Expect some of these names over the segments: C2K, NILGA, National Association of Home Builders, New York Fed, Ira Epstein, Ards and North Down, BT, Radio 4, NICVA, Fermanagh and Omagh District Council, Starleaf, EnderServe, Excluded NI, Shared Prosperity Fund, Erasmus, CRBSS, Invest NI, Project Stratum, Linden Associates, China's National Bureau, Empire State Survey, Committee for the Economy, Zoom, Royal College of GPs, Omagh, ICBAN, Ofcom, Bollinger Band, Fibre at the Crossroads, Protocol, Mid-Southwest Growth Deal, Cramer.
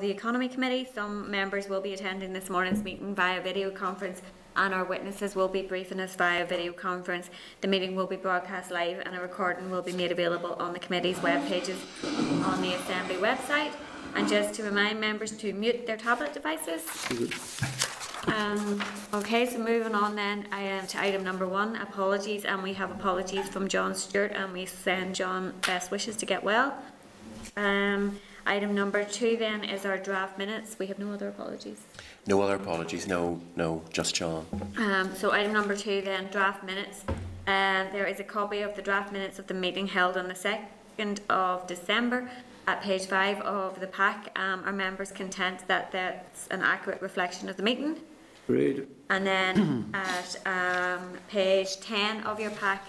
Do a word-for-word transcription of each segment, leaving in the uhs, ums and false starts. the Economy Committee. Some members will be attending this morning's meeting via video conference, and our witnesses will be briefing us via video conference. The meeting will be broadcast live and a recording will be made available on the committee's web pages on the Assembly website. And just to remind members to mute their tablet devices. Um, okay, so moving on then um, to item number one, apologies, and we have apologies from John Stewart, and we send John best wishes to get well. Um, item number two then is our draft minutes. We have no other apologies. No other apologies, no, no, just John. Um, so item number two then, draft minutes. Uh, there is a copy of the draft minutes of the meeting held on the second of December at page five of the pack. Um, are members content that that's an accurate reflection of the meeting? Agreed. And then at um, page ten of your pack,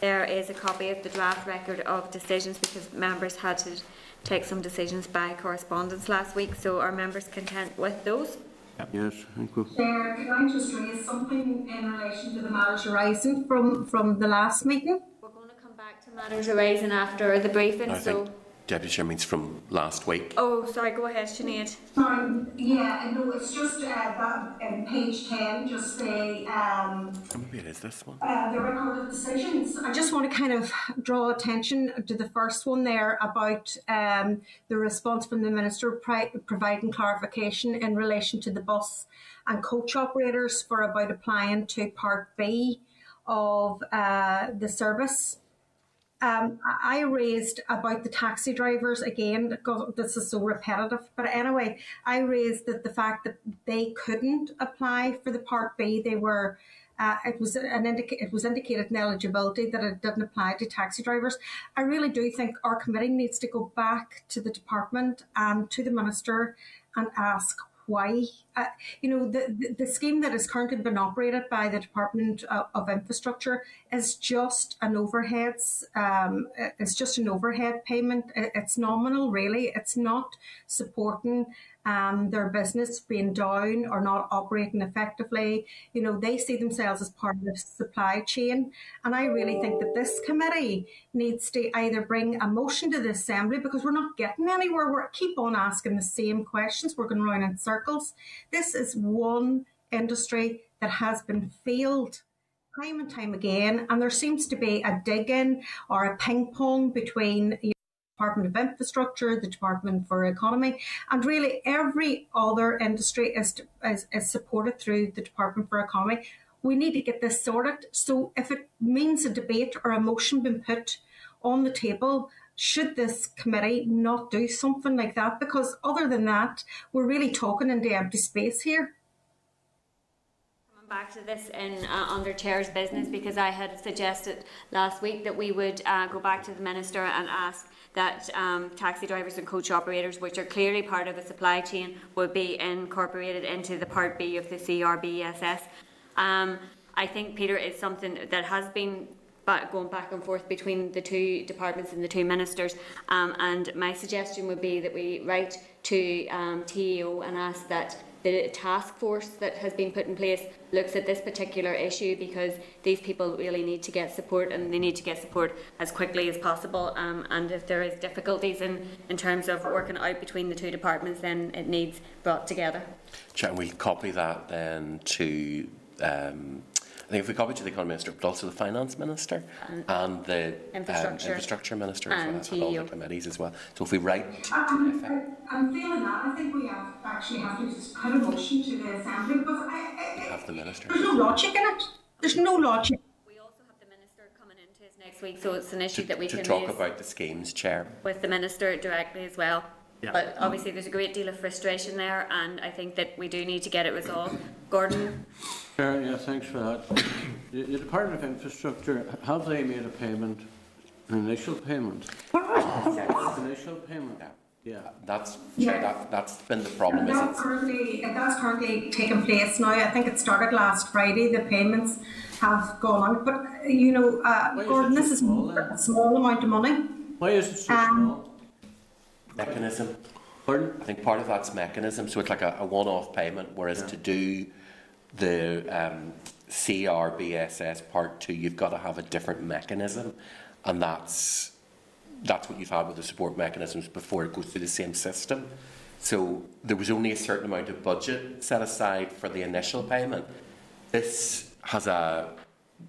there is a copy of the draft record of decisions, because members had to take some decisions by correspondence last week. So are members content with those? Yes, thank you. Chair, can I just raise something in relation to the matters arising from, from the last meeting? We're going to come back to matters arising after the briefing. I so. Think Deputy Chair means from last week. Oh, sorry, go ahead, Sinead. Sorry, yeah, no, it's just uh, that um, page ten, just the... Um, maybe it is this one. Uh, the record of decisions. I just want to kind of draw attention to the first one there about um, the response from the Minister pri providing clarification in relation to the bus and coach operators for about applying to Part B of uh, the service. Um, I raised about the taxi drivers again. This is so repetitive, but anyway, I raised that the fact that they couldn't apply for the Part B, they were. Uh, it was an indica it was indicated in eligibility that it didn't apply to taxi drivers. I really do think our committee needs to go back to the department and to the minister and ask why. Uh, you know, the, the the scheme that is currently being operated by the Department of, of Infrastructure is just an overheads. Um, it's just an overhead payment. It's nominal, really. It's not supporting um, their business being down or not operating effectively. You know, they see themselves as part of the supply chain, and I really think that this committee needs to either bring a motion to the Assembly, because we're not getting anywhere. We keep on asking the same questions. We're going round in circles. This is one industry that has been failed time and time again, and there seems to be a dig-in or a ping-pong between the Department of Infrastructure, the Department for Economy, and really every other industry is, is, is supported through the Department for Economy. We need to get this sorted, so if it means a debate or a motion being put on the table, should this committee not do something like that? Because other than that, we're really talking into empty space here. Coming back to this in uh, under Chair's business, because I had suggested last week that we would uh, go back to the Minister and ask that um, taxi drivers and coach operators, which are clearly part of the supply chain, would be incorporated into the Part B of the C R B S S. Um, I think, Peter, it's something that has been But going back and forth between the two departments and the two ministers, um, and my suggestion would be that we write to um, T E O and ask that the task force that has been put in place looks at this particular issue, because these people really need to get support, and they need to get support as quickly as possible, um, and if there is difficulties in, in terms of working out between the two departments, then it needs brought together. Chair, we'll copy that then to um I think if we copy to the Economy Minister, but also the Finance Minister and, and the Infrastructure, um, Infrastructure Minister and, as well, and all the committees as well. So if we write... Um, I'm feeling that. I think we have actually have to just put a motion to the Assembly, because I, I, have the Minister. There's no logic in it. There's no logic. We also have the Minister coming into his next week, so it's an issue to, that we to can To talk about the schemes, Chair. With the Minister directly as well. Yeah. But obviously there's a great deal of frustration there, and I think that we do need to get it resolved. Gordon? Sure, yeah, thanks for that. The, the Department of Infrastructure, have they made a payment, an initial payment? Yes. Initial payment? Yeah. Yeah. That's, yeah. Sure, that, that's been the problem, isn't it? That's currently taking place now. I think it started last Friday. The payments have gone on. But, you know, uh, Gordon, this is small, a small amount of money. Why is it so um, small? Mechanism. Pardon? I think part of that's mechanism, so it's like a, a one-off payment, whereas yeah. to do the um, C R B S S Part two, you've got to have a different mechanism, and that's that's what you've had with the support mechanisms before. It goes through the same system. So there was only a certain amount of budget set aside for the initial payment. This has a,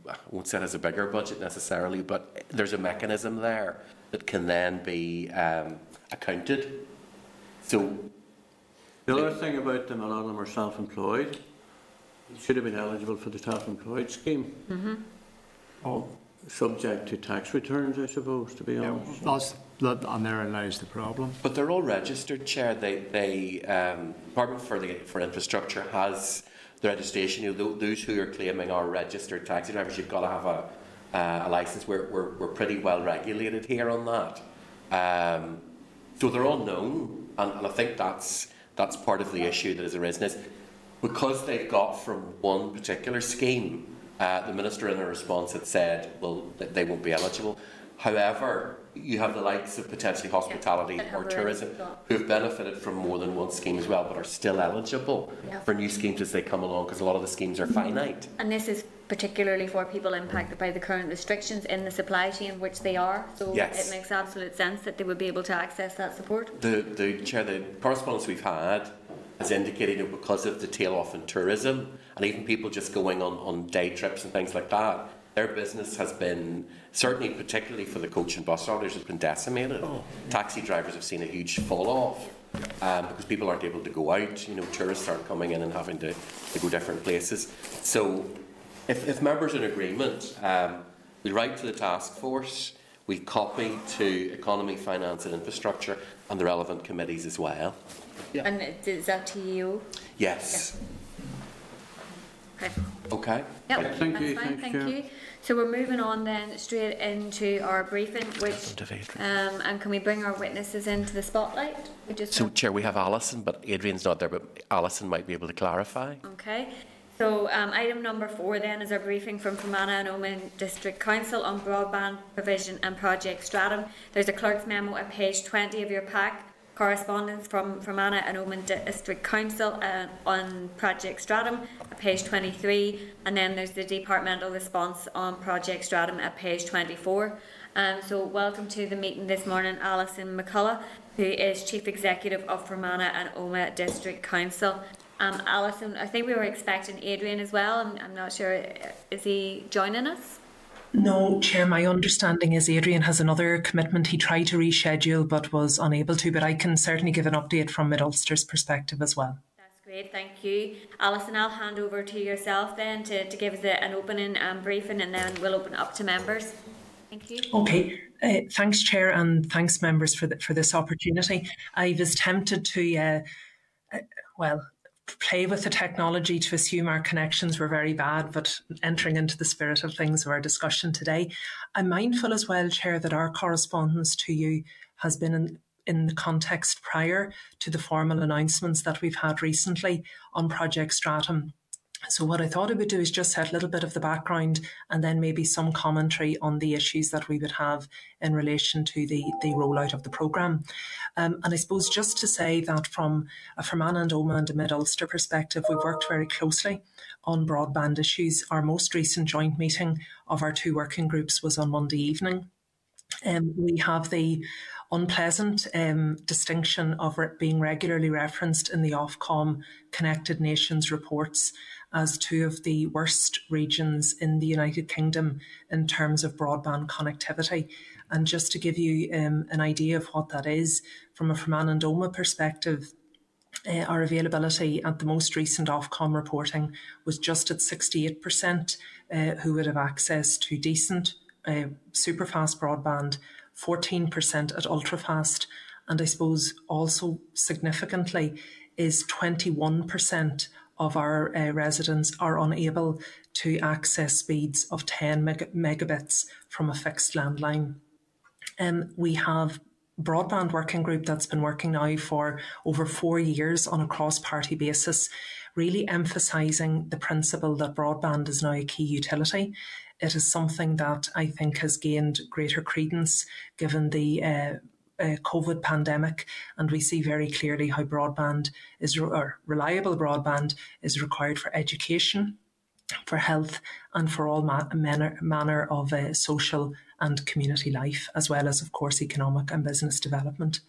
I won't say it has a bigger budget necessarily, but there's a mechanism there that can then be um, accounted. So the other thing about them, a lot of them are self-employed. They should have been eligible for the self-employed scheme. Mm-hmm. Oh. Subject to tax returns, I suppose, to be yeah, honest. That's, that, and therein lies the problem. But they're all registered, Chair. They, they um, Department for the for Infrastructure has the registration. You know, those who are claiming are registered taxi drivers. You've got to have a, uh, a licence. We're, we're, we're pretty well regulated here on that. Um, so they're all known, and, and I think that's that's part of the issue that has arisen, is because they've got from one particular scheme. Uh, the Minister in a response had said, well, that they won't be eligible. However, you have the likes of potentially hospitality yeah, or tourism who have benefited from more than one scheme as well, but are still eligible yeah. for new schemes as they come along, because a lot of the schemes are finite. And this is particularly for people impacted by the current restrictions in the supply chain, which they are, so yes. It makes absolute sense that they would be able to access that support. The, the, Chair, the correspondence we've had has indicated that because of the tail off in tourism, and even people just going on, on day trips and things like that, their business has been, certainly particularly for the coach and bus operators, has been decimated. Oh. Taxi drivers have seen a huge fall off um, because people aren't able to go out. You know, tourists aren't coming in and having to, to go different places. So if, if members are in agreement, um, we write to the task force, we copy to Economy, Finance and Infrastructure and the relevant committees as well. Yeah. And is that T E O? Yes. Yeah. Okay. Okay. Yep. Thank, thank you. Fine. Thank you. you. So we're moving on then straight into our briefing, which um, and can we bring our witnesses into the spotlight? We just so, Chair, we have Alison, but Adrian's not there, but Alison might be able to clarify. Okay. So um, item number four then is our briefing from Fermanagh and Omagh District Council on broadband provision and Project Stratum. There's a clerk's memo at page twenty of your pack. Correspondence from Fermanagh and Omagh District Council uh, on Project Stratum at page twenty-three, and then there's the departmental response on Project Stratum at page twenty-four. Um, so welcome to the meeting this morning, Alison McCullough, who is Chief Executive of Fermanagh and Omagh District Council. Um, Alison, I think we were expecting Adrian as well, I'm, I'm not sure, is he joining us? No, Chair, my understanding is Adrian has another commitment. He tried to reschedule but was unable to, but I can certainly give an update from Mid-Ulster's perspective as well. That's great, thank you. Alison, I'll hand over to yourself then to, to give us a, an opening um, briefing, and then we'll open up to members. Thank you. Okay. Uh, thanks, Chair, and thanks, members, for, the, for this opportunity. I was tempted to, uh, uh, well... play with the technology to assume our connections were very bad, but entering into the spirit of things of our discussion today, I'm mindful as well, Chair, that our correspondence to you has been in, in the context prior to the formal announcements that we've had recently on Project Stratum. So what I thought I would do is just set a little bit of the background and then maybe some commentary on the issues that we would have in relation to the, the rollout of the programme. Um, and I suppose just to say that from a Fermanagh and Omagh and a Mid-Ulster perspective, we've worked very closely on broadband issues. Our most recent joint meeting of our two working groups was on Monday evening. Um, we have the unpleasant um, distinction of re- being regularly referenced in the Ofcom Connected Nations reports as two of the worst regions in the United Kingdom in terms of broadband connectivity. And just to give you um, an idea of what that is, from a Fermanagh and Omagh perspective, uh, our availability at the most recent Ofcom reporting was just at sixty-eight percent uh, who would have access to decent, uh, superfast broadband, fourteen percent at ultrafast, and I suppose also significantly is twenty-one percent of our uh, residents are unable to access speeds of ten megabits from a fixed landline. Um, we have a broadband working group that's been working now for over four years on a cross-party basis, really emphasising the principle that broadband is now a key utility. It is something that I think has gained greater credence given the uh, Uh, COVID pandemic, and we see very clearly how broadband is, re- or reliable broadband is required for education, for health, and for all ma- manner, manner of uh, social and community life, as well as, of course, economic and business development.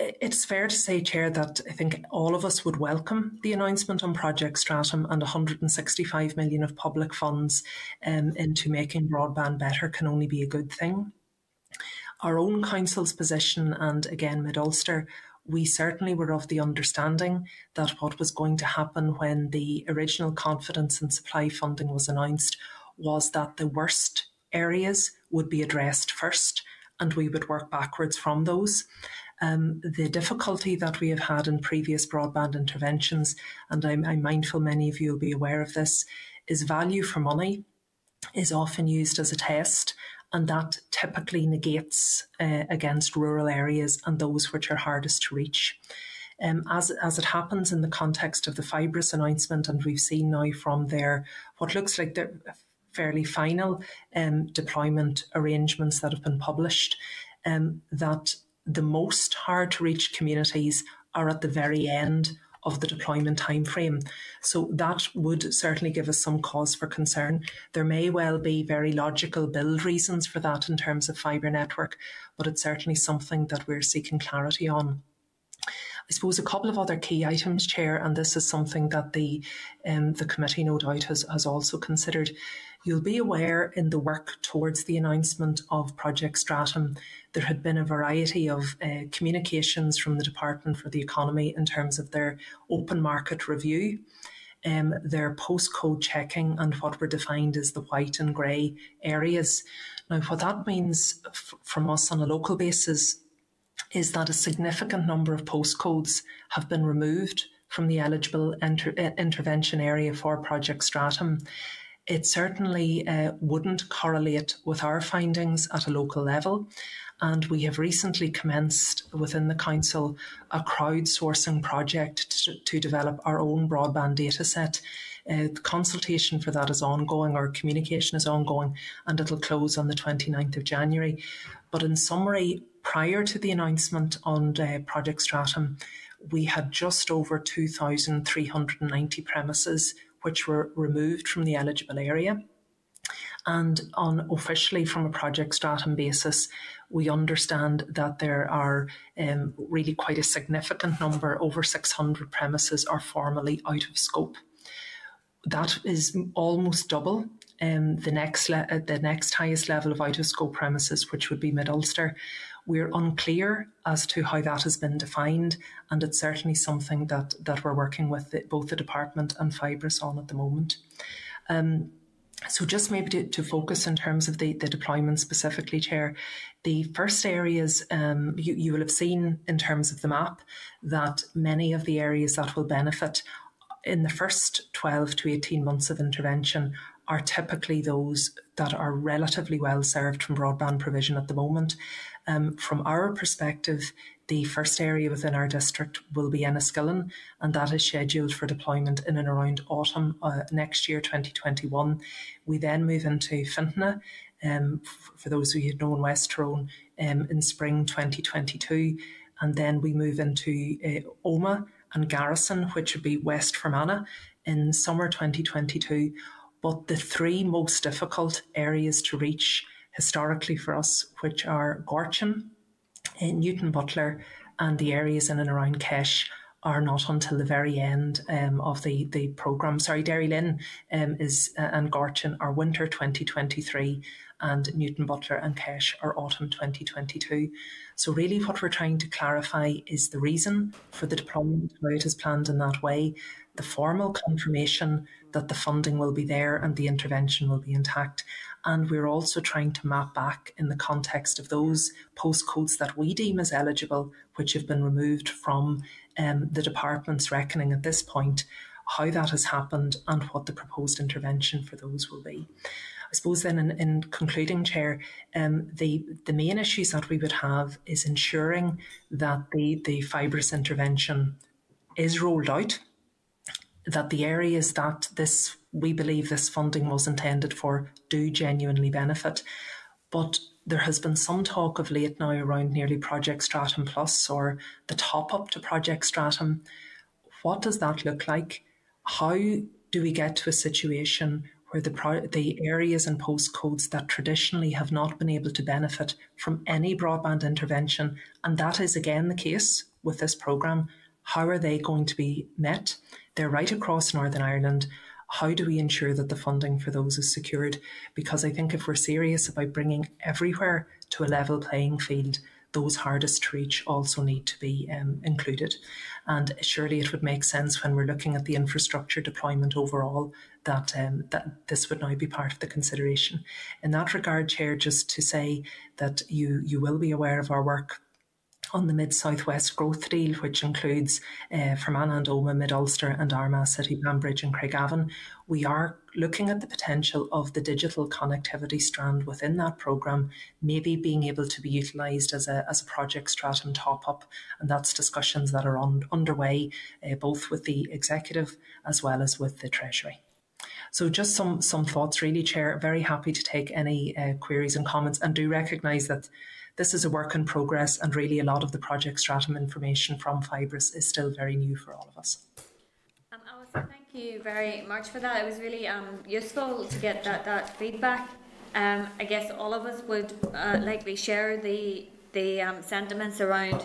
it's fair to say, Chair, that I think all of us would welcome the announcement on Project Stratum and one hundred sixty-five million of public funds um, into making broadband better can only be a good thing. Our own council's position, and again Mid-Ulster, we certainly were of the understanding that what was going to happen when the original confidence and supply funding was announced was that the worst areas would be addressed first and we would work backwards from those. Um, the difficulty that we have had in previous broadband interventions, and I'm, I'm mindful many of you will be aware of this, is value for money is often used as a test, and that typically negates uh, against rural areas and those which are hardest to reach. Um, as, as it happens in the context of the Fibrus announcement, and we've seen now from their, what looks like their fairly final um, deployment arrangements that have been published, um, that the most hard to reach communities are at the very end of the deployment timeframe. So that would certainly give us some cause for concern. There may well be very logical build reasons for that in terms of fibre network, but it's certainly something that we're seeking clarity on. I suppose a couple of other key items, Chair, and this is something that the, um, the committee no doubt has, has also considered. You'll be aware in the work towards the announcement of Project Stratum, there had been a variety of uh, communications from the Department for the Economy in terms of their open market review, um, their postcode checking, and what were defined as the white and grey areas. Now, what that means f from us on a local basis is that a significant number of postcodes have been removed from the eligible inter intervention area for Project Stratum. It certainly uh, wouldn't correlate with our findings at a local level, and we have recently commenced within the Council a crowdsourcing project to, to develop our own broadband data set. Uh, the consultation for that is ongoing, or communication is ongoing, and it'll close on the twenty-ninth of January. But in summary, prior to the announcement on uh, Project Stratum, we had just over two thousand three hundred ninety premises which were removed from the eligible area. And on officially from a Project Stratum basis, we understand that there are um, really quite a significant number, over six hundred premises are formally out of scope. That is almost double um, the, next le the next highest level of out of scope premises, which would be Mid-Ulster. We're unclear as to how that has been defined, and it's certainly something that, that we're working with the, both the Department and Fibrus on at the moment. Um, so just maybe to, to focus in terms of the, the deployment specifically, Chair, the first areas, um, you, you will have seen in terms of the map that many of the areas that will benefit in the first twelve to eighteen months of intervention are typically those that are relatively well served from broadband provision at the moment. Um, from our perspective, the first area within our district will be Enniskillen, and that is scheduled for deployment in and around autumn uh, next year, twenty twenty-one. We then move into Fermanagh, um, for those who had known West Tyrone, um, in spring twenty twenty-two, and then we move into uh, Omagh and Garrison, which would be West Fermanagh, in summer twenty twenty-two. But the three most difficult areas to reach historically for us, which are Gorchin, Newton Butler, and the areas in and around Kesh, are not until the very end um, of the, the programme. Sorry, Derrylin um, is, uh, and Gorchin are winter twenty twenty-three, and Newton Butler and Kesh are autumn twenty twenty-two. So really what we're trying to clarify is the reason for the deployment, how it is planned in that way, the formal confirmation that the funding will be there and the intervention will be intact. And we're also trying to map back in the context of those postcodes that we deem as eligible, which have been removed from um, the department's reckoning at this point, how that has happened and what the proposed intervention for those will be. I suppose then in, in concluding, Chair, um, the, the main issues that we would have is ensuring that the, the fibrous intervention is rolled out, that the areas that this we believe this funding was intended for do genuinely benefit. But there has been some talk of late now around nearly Project Stratum Plus, or the top-up to Project Stratum. What does that look like? How do we get to a situation where the, pro the areas and postcodes that traditionally have not been able to benefit from any broadband intervention, and that is again the case with this programme. How are they going to be met? They're right across Northern Ireland. How do we ensure that the funding for those is secured? Because I think if we're serious about bringing everywhere to a level playing field, those hardest to reach also need to be um, included. And surely it would make sense when we're looking at the infrastructure deployment overall that, um, that this would now be part of the consideration. In that regard, Chair, just to say that you, you will be aware of our work on the Mid-Southwest Growth Deal, which includes uh, Fermanagh and Omagh, Mid-Ulster and Armagh City, Banbridge and Craigavon. We are looking at the potential of the digital connectivity strand within that programme, maybe being able to be utilised as a, as a Project Stratum top-up, and that's discussions that are on, underway uh, both with the Executive as well as with the Treasury. So just some, some thoughts really, Chair. Very happy to take any uh, queries and comments, and do recognise that this is a work in progress, and really a lot of the Project Stratum information from Fibrus is still very new for all of us. Um, Alison, thank you very much for that. It was really um, useful to get that, that feedback. Um, I guess all of us would uh, likely share the, the um, sentiments around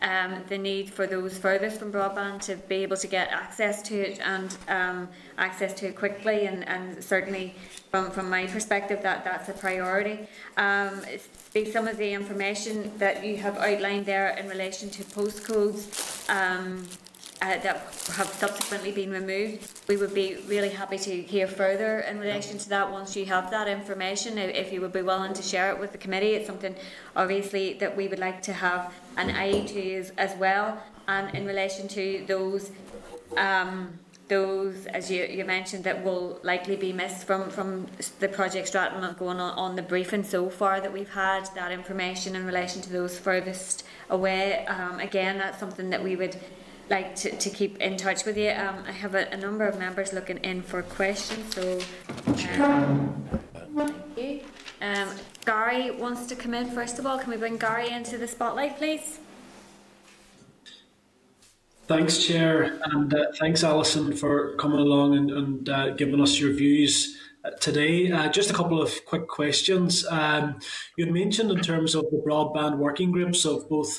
um, the need for those furthest from broadband to be able to get access to it, and um, access to it quickly, and, and certainly from, from my perspective that, that's a priority. Um, it's, Some of the information that you have outlined there in relation to postcodes um, uh, that have subsequently been removed, we would be really happy to hear further in relation to that once you have that information. If you would be willing to share it with the committee, it's something obviously that we would like to have an eye to as well. And in relation to those, um, those as you, you mentioned, that will likely be missed from, from the Project Stratum going on, on the briefing so far that we've had, that information in relation to those furthest away. Um, again, that's something that we would like to, to keep in touch with you. Um, I have a, a number of members looking in for questions, so um, thank you. Um, Gary wants to come in first of all. Can we bring Gary into the spotlight, please? Thanks, Chair, and uh, thanks, Alison, for coming along and, and uh, giving us your views uh, today. Uh, just a couple of quick questions. Um, you had mentioned in terms of the broadband working groups of both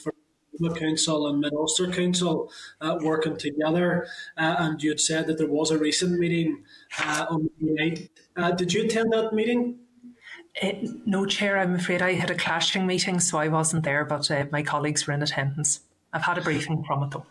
Fermanagh Council and Mid-Ulster Council uh, working together, uh, and you had said that there was a recent meeting uh, on the night. Uh, did you attend that meeting? Uh, no, Chair, I'm afraid I had a clashing meeting, so I wasn't there, but uh, my colleagues were in attendance. I've had a briefing from it, though.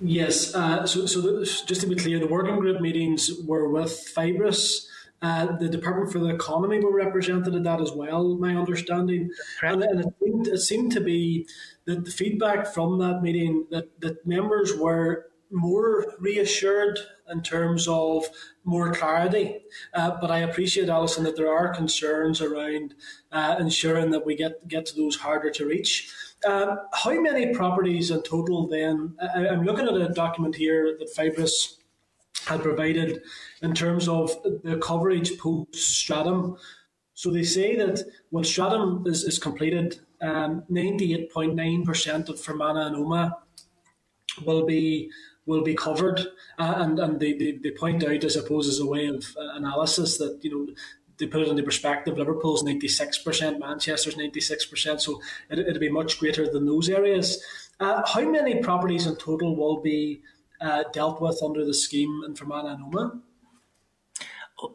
Yes, uh, so, so just to be clear, the working group meetings were with Fibrus. Uh, the Department for the Economy were represented at that as well, my understanding. And, and it, seemed, it seemed to be that the feedback from that meeting that, that members were more reassured in terms of more clarity. Uh, but I appreciate, Alison, that there are concerns around uh, ensuring that we get, get to those harder to reach. Um, how many properties in total then, I, I'm looking at a document here that Fibrus had provided in terms of the coverage post-stratum. So they say that when stratum is, is completed, ninety-eight point nine percent um, of Fermanagh and Omagh will be will be covered. Uh, and and they, they, they point out, I suppose, as a way of uh, analysis that, you know, they put it into perspective, Liverpool's ninety-six percent, Manchester's ninety-six percent, so it, it'll be much greater than those areas. Uh, how many properties in total will be uh, dealt with under the scheme in Fermanagh and Omagh?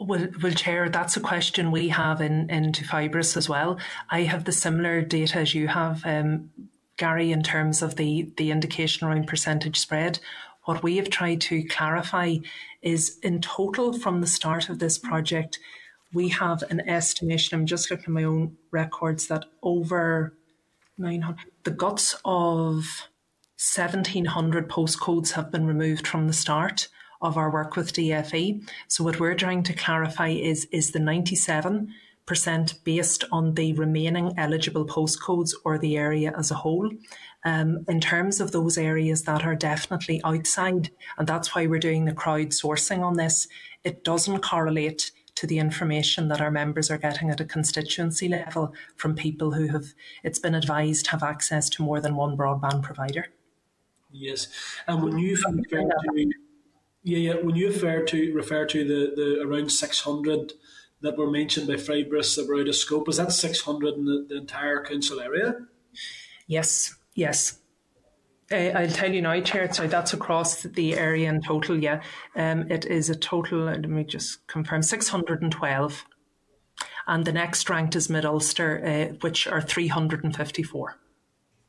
Well, well, Chair, that's a question we have in into Fibrus as well. I have the similar data as you have, um, Gary, in terms of the, the indication around percentage spread. What we have tried to clarify is in total from the start of this project, we have an estimation, I'm just looking at my own records, that over nine hundred, the guts of seventeen hundred postcodes have been removed from the start of our work with D F E. So what we're trying to clarify is, is the ninety-seven percent based on the remaining eligible postcodes or the area as a whole. Um, in terms of those areas that are definitely outside, and that's why we're doing the crowdsourcing on this, it doesn't correlate to the information that our members are getting at a constituency level from people who have, it's been advised, have access to more than one broadband provider. Yes, and when you refer to, yeah, yeah, when you refer to refer to the the around six hundred that were mentioned by Fibrus that were out of scope, is that six hundred in the, the entire council area? Yes, yes. Uh, I'll tell you now, Chair. So that's across the area in total, yeah. Um, it is a total, let me just confirm, six hundred and twelve. And the next ranked is Mid-Ulster, uh, which are three hundred and fifty-four.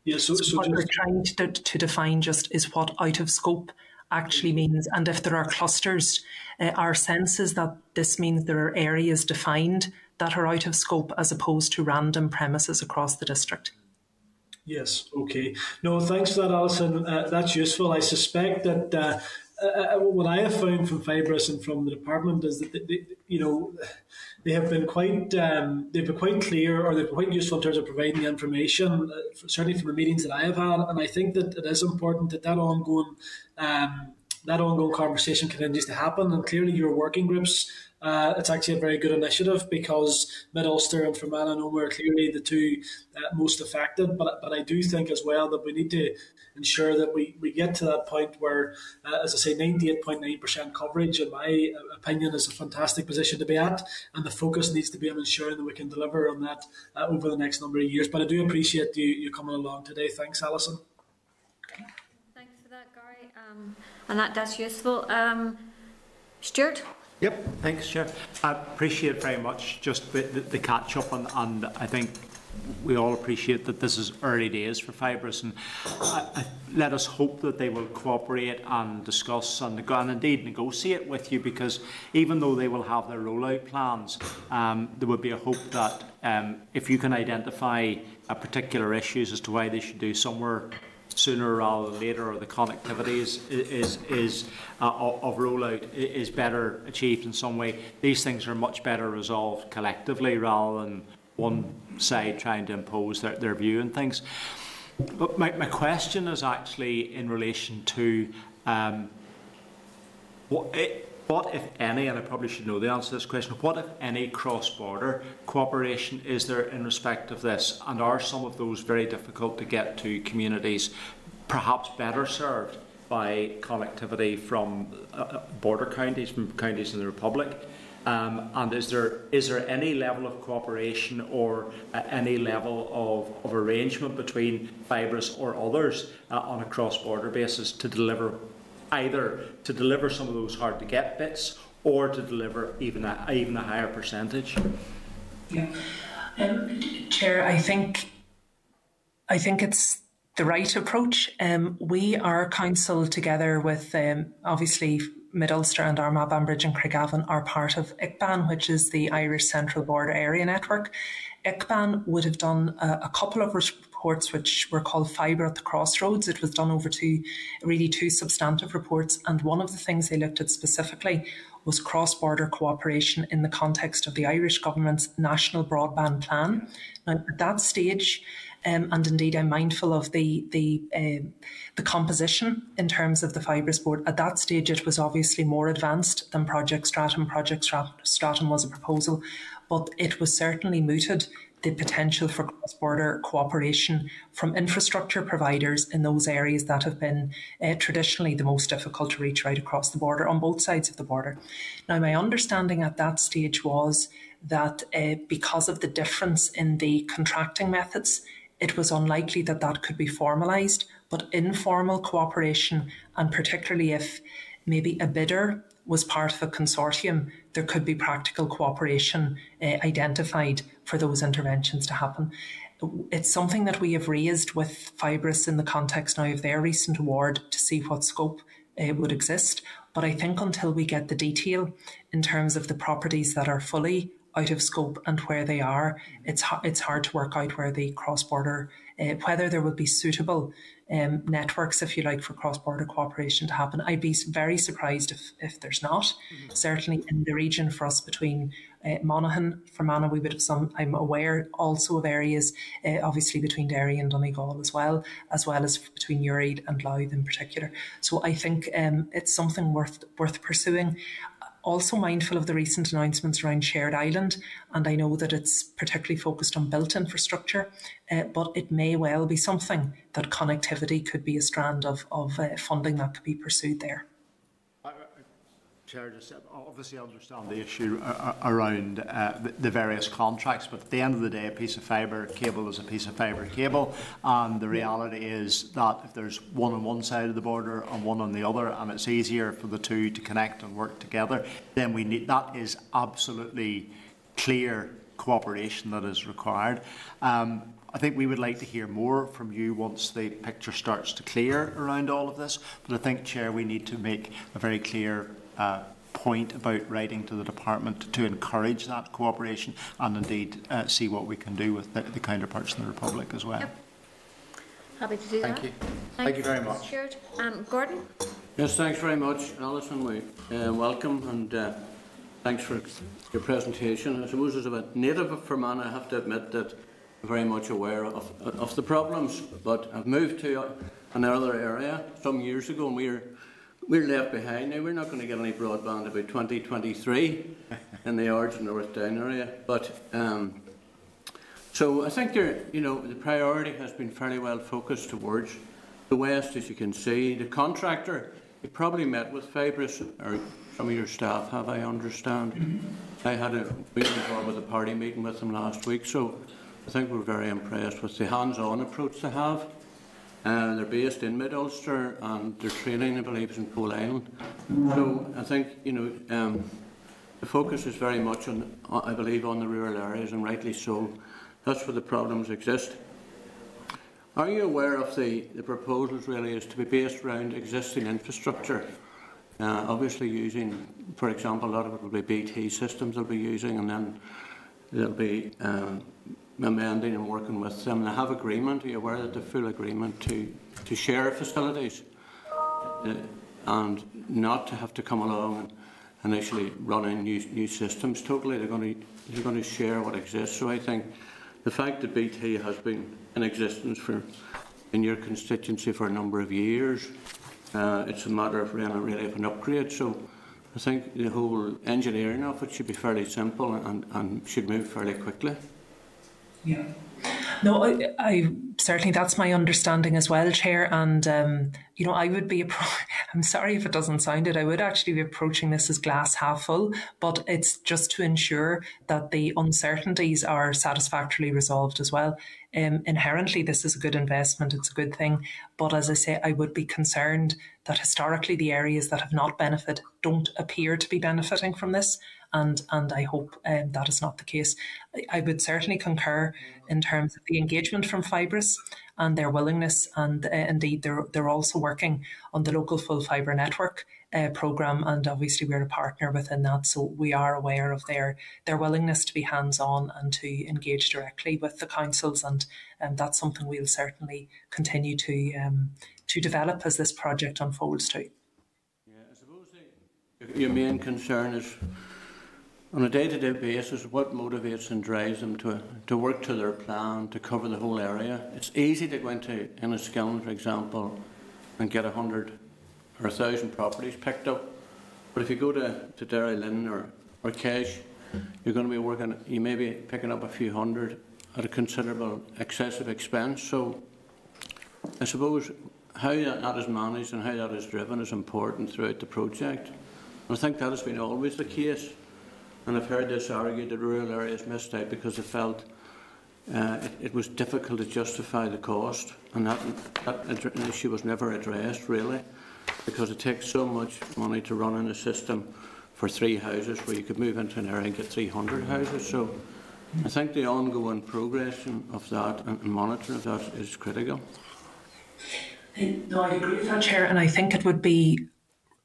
Yeah, so, so, so what we're trying to, to define just is what out of scope actually means. And if there are clusters, uh, our sense is that this means there are areas defined that are out of scope as opposed to random premises across the district. Yes, okay. No, thanks for that, Alison. Uh, that's useful. I suspect that uh, uh, what I have found from Fibrus and from the department is that they, they, you know, they have been quite um, they've been quite clear, or they've been quite useful in terms of providing the information. Uh, certainly from the meetings that I have had, and I think that it is important that that ongoing um, that ongoing conversation continues to happen. And clearly, your working groups. Uh, it's actually a very good initiative because Mid-Ulster and Fermanagh and Omagh are clearly the two uh, most affected. But but I do think as well that we need to ensure that we, we get to that point where, uh, as I say, ninety-eight point nine percent coverage, in my opinion, is a fantastic position to be at. And the focus needs to be on ensuring that we can deliver on that uh, over the next number of years. But I do appreciate you, you coming along today. Thanks, Alison. Thanks for that, Gary. Um, and that, that's useful. Um, Stuart? Yep, thanks, Chair. I appreciate very much just the, the, the catch-up, and, and I think we all appreciate that this is early days for Fibrus, and I, I, let us hope that they will cooperate and discuss and, and indeed negotiate with you, because even though they will have their rollout plans, um, there would be a hope that um, if you can identify a particular issues as to why they should do somewhere sooner rather than later, or the connectivity is is is uh, of rollout is better achieved in some way. These things are much better resolved collectively rather than one side trying to impose their, their view and things. But my, my question is actually in relation to um, what it, what if any, and I probably should know the answer to this question, what if any cross-border cooperation is there in respect of this, and are some of those very difficult to get to communities perhaps better served by connectivity from uh, border counties, from counties in the Republic? Um, and is there is there any level of cooperation or uh, any level of, of arrangement between Fibrus or others uh, on a cross-border basis to deliver either to deliver some of those hard to get bits, or to deliver even a, even a higher percentage? Yeah, um, Chair, I think I think it's the right approach. Um, we are council together with um, obviously Mid-Ulster and Armagh, Banbridge and Craigavon are part of I C B A N, which is the Irish Central Border Area Network. I C B A N would have done a, a couple of reports which were called Fibre at the Crossroads. It was done over two, really two substantive reports, and one of the things they looked at specifically was cross-border cooperation in the context of the Irish Government's National Broadband Plan. Now, at that stage, um, and indeed I'm mindful of the the, uh, the composition in terms of the Fibrus board, at that stage it was obviously more advanced than Project Stratum. Project Stratum was a proposal, but it was certainly mooted the potential for cross-border cooperation from infrastructure providers in those areas that have been uh, traditionally the most difficult to reach right across the border, on both sides of the border. Now, my understanding at that stage was that uh, because of the difference in the contracting methods, it was unlikely that that could be formalised, but informal cooperation, and particularly if maybe a bidder was part of a consortium, there could be practical cooperation uh, identified for those interventions to happen. It's something that we have raised with Fibrus in the context now of their recent award to see what scope uh, would exist. But I think until we get the detail in terms of the properties that are fully out of scope and where they are, it's, it's hard to work out where the cross-border, uh, whether there would be suitable um, networks, if you like, for cross-border cooperation to happen. I'd be very surprised if, if there's not. Mm-hmm. Certainly in the region for us between uh, Monaghan, Fermanagh, we would have some, I'm aware also of areas, uh, obviously between Derry and Donegal as well, as well as between Ureed and Louth in particular. So I think um, it's something worth, worth pursuing. Also mindful of the recent announcements around Shared Island, and I know that it's particularly focused on built infrastructure, uh, but it may well be something that connectivity could be a strand of, of uh, funding that could be pursued there. Chair, just obviously understand the issue around uh, the various contracts, but at the end of the day, a piece of fibre cable is a piece of fibre cable, and the reality is that if there's one on one side of the border and one on the other, and it's easier for the two to connect and work together, then we need that is absolutely clear cooperation that is required. Um, I think we would like to hear more from you once the picture starts to clear around all of this, but I think, Chair, we need to make a very clear uh, point about writing to the Department to, to encourage that cooperation and indeed uh, see what we can do with the, the counterparts in the Republic as well. Yep. Happy to do thank that. You. Thank you very much. Um, Gordon? Yes, thanks very much, Alison. We uh, welcome and uh, thanks for your presentation. I suppose as a native of Fermanagh, I have to admit that very much aware of, of the problems, but I've moved to another area some years ago and we're, we're left behind. Now, we're not going to get any broadband about twenty twenty-three in the Ards and North Down area, but um, so I think there, you know, the priority has been fairly well focused towards the West, as you can see. The contractor, you probably met with Fibrus, or some of your staff have, I understand. I had a meeting with a party meeting with them last week, so I think we're very impressed with the hands-on approach they have. Uh, they're based in Mid-Ulster and their training, I believe, is in Pole Island. So I think, you know, um, the focus is very much on, I believe, on the rural areas, and rightly so. That's where the problems exist. Are you aware of the, the proposals really is to be based around existing infrastructure? Uh, obviously using, for example, a lot of it will be B T systems they'll be using, and then there'll be um, amending and working with them. They have agreement, are you aware that the full agreement to, to share facilities uh, and not to have to come along and initially run in new, new systems totally. They're going, to, they're going to share what exists. So I think the fact that B T has been in existence for in your constituency for a number of years, uh, it's a matter of really, really of an upgrade. So I think the whole engineering of it should be fairly simple and, and should move fairly quickly. Yeah, no, I, I certainly that's my understanding as well, Chair. And um, you know, I would be. I'm sorry if it doesn't sound it. I would actually be approaching this as glass half full, but it's just to ensure that the uncertainties are satisfactorily resolved as well. Um, inherently, this is a good investment. It's a good thing, but as I say, I would be concerned that historically the areas that have not benefited don't appear to be benefiting from this. And, and I hope um, that is not the case. I, I would certainly concur in terms of the engagement from Fibrus and their willingness, and uh, indeed they're, they're also working on the local full fibre network uh, programme, and obviously we're a partner within that, so we are aware of their, their willingness to be hands-on and to engage directly with the councils, and, and that's something we'll certainly continue to, um, to develop as this project unfolds too. Yeah, I suppose the, your main concern is on a day-to-day basis, what motivates and drives them to, to work to their plan, to cover the whole area? It's easy to go into Enniskillen, for example, and get a hundred or a thousand properties picked up. But if you go to, to Derrylin or, or Kesh, you're going to be working, you may be picking up a few hundred at a considerable excessive expense. So I suppose how that, that is managed and how that is driven is important throughout the project. And I think that has been always the case. And I've heard this argued that rural areas missed out because they felt uh, it, it was difficult to justify the cost, and that, that issue was never addressed really, because it takes so much money to run in a system for three houses where you could move into an area and get three hundred houses. So I think the ongoing progression of that and monitoring of that is critical. No, I agree with that, Chair, and I think it would be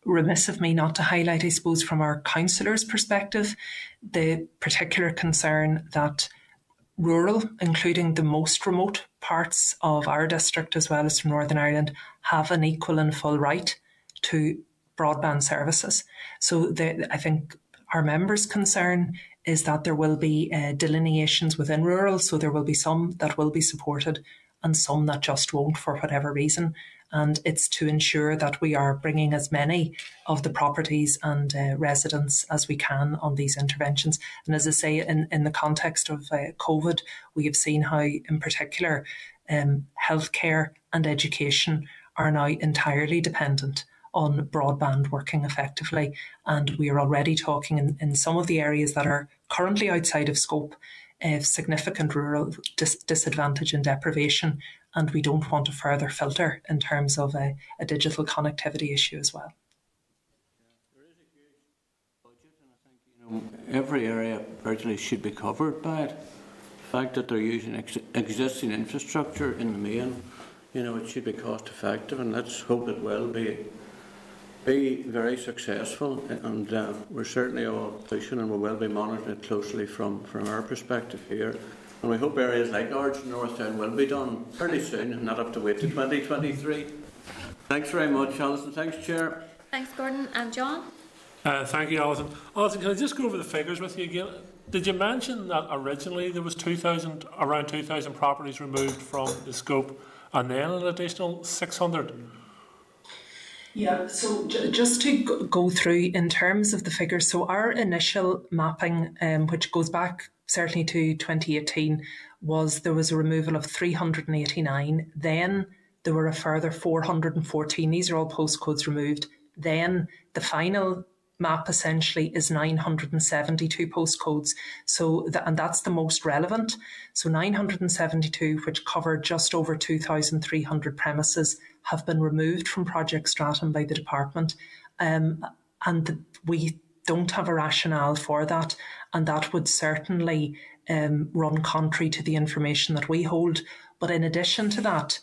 remiss of me not to highlight, I suppose, from our councillors' perspective, the particular concern that rural, including the most remote parts of our district as well as from Northern Ireland, have an equal and full right to broadband services. So the, I think our members' concern is that there will be uh, delineations within rural, so there will be some that will be supported and some that just won't for whatever reason. And it's to ensure that we are bringing as many of the properties and uh, residents as we can on these interventions. And as I say, in, in the context of uh, COVID, we have seen how, in particular, um, healthcare and education are now entirely dependent on broadband working effectively. And we are already talking in, in some of the areas that are currently outside of scope of significant rural dis disadvantage and deprivation. And we don't want a further filter in terms of a, a digital connectivity issue as well. Every area virtually should be covered by it. The fact that they're using ex existing infrastructure in the main, you know, it should be cost effective, and let's hope it will be be very successful. And uh, we're certainly all pushing, and we will be monitoring it closely from from our perspective here. And we hope areas like Ards and North Down will be done fairly soon, and not have to wait to twenty twenty-three. Thanks very much, Alison. Thanks, Chair. Thanks, Gordon and John. Uh, thank you, Alison. Alison, can I just go over the figures with you again? Did you mention that originally there was two thousand, around two thousand properties removed from the scope, and then an additional six hundred? Yeah, so j just to go through in terms of the figures, so our initial mapping, um, which goes back certainly to twenty eighteen, was there was a removal of three hundred and eighty-nine, then there were a further four hundred and fourteen, these are all postcodes removed, then the final map essentially is nine hundred and seventy-two postcodes, so the, and that's the most relevant. So nine hundred and seventy-two, which cover just over two thousand three hundred premises, have been removed from Project Stratum by the department, um, and the, we don't have a rationale for that, and that would certainly um, run contrary to the information that we hold. But in addition to that,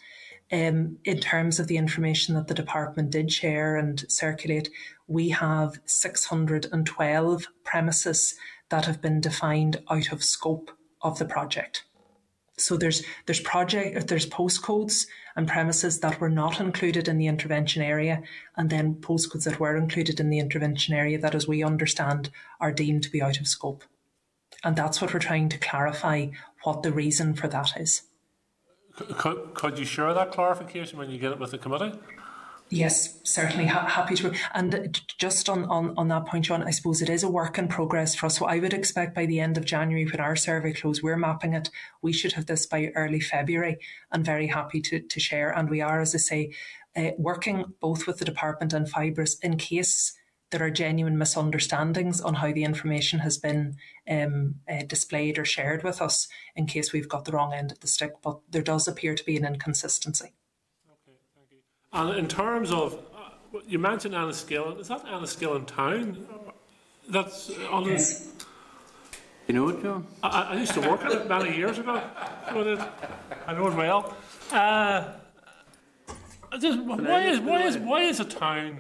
Um, in terms of the information that the department did share and circulate, we have six hundred and twelve premises that have been defined out of scope of the project. So there's there's project there's postcodes and premises that were not included in the intervention area, and then postcodes that were included in the intervention area that, as we understand, are deemed to be out of scope. And that's what we're trying to clarify, what the reason for that is. Could, could you share that clarification when you get it with the committee? Yes, certainly. Ha happy to. And just on, on, on that point, John, I suppose it is a work in progress for us. So I would expect by the end of January, when our survey closes, we're mapping it, we should have this by early February, and very happy to, to share. And we are, as I say, uh, working both with the department and Fibrus in case there are genuine misunderstandings on how the information has been um, uh, displayed or shared with us, in case we've got the wrong end of the stick, but there does appear to be an inconsistency. Okay, thank you. And in terms of, uh, you mentioned Enniskillen, is that Enniskillen town? That's on yes. The... You know it, John? I, I used to work at it many years ago, so it, I know it well. Uh, just, why, is, why, is, why is a town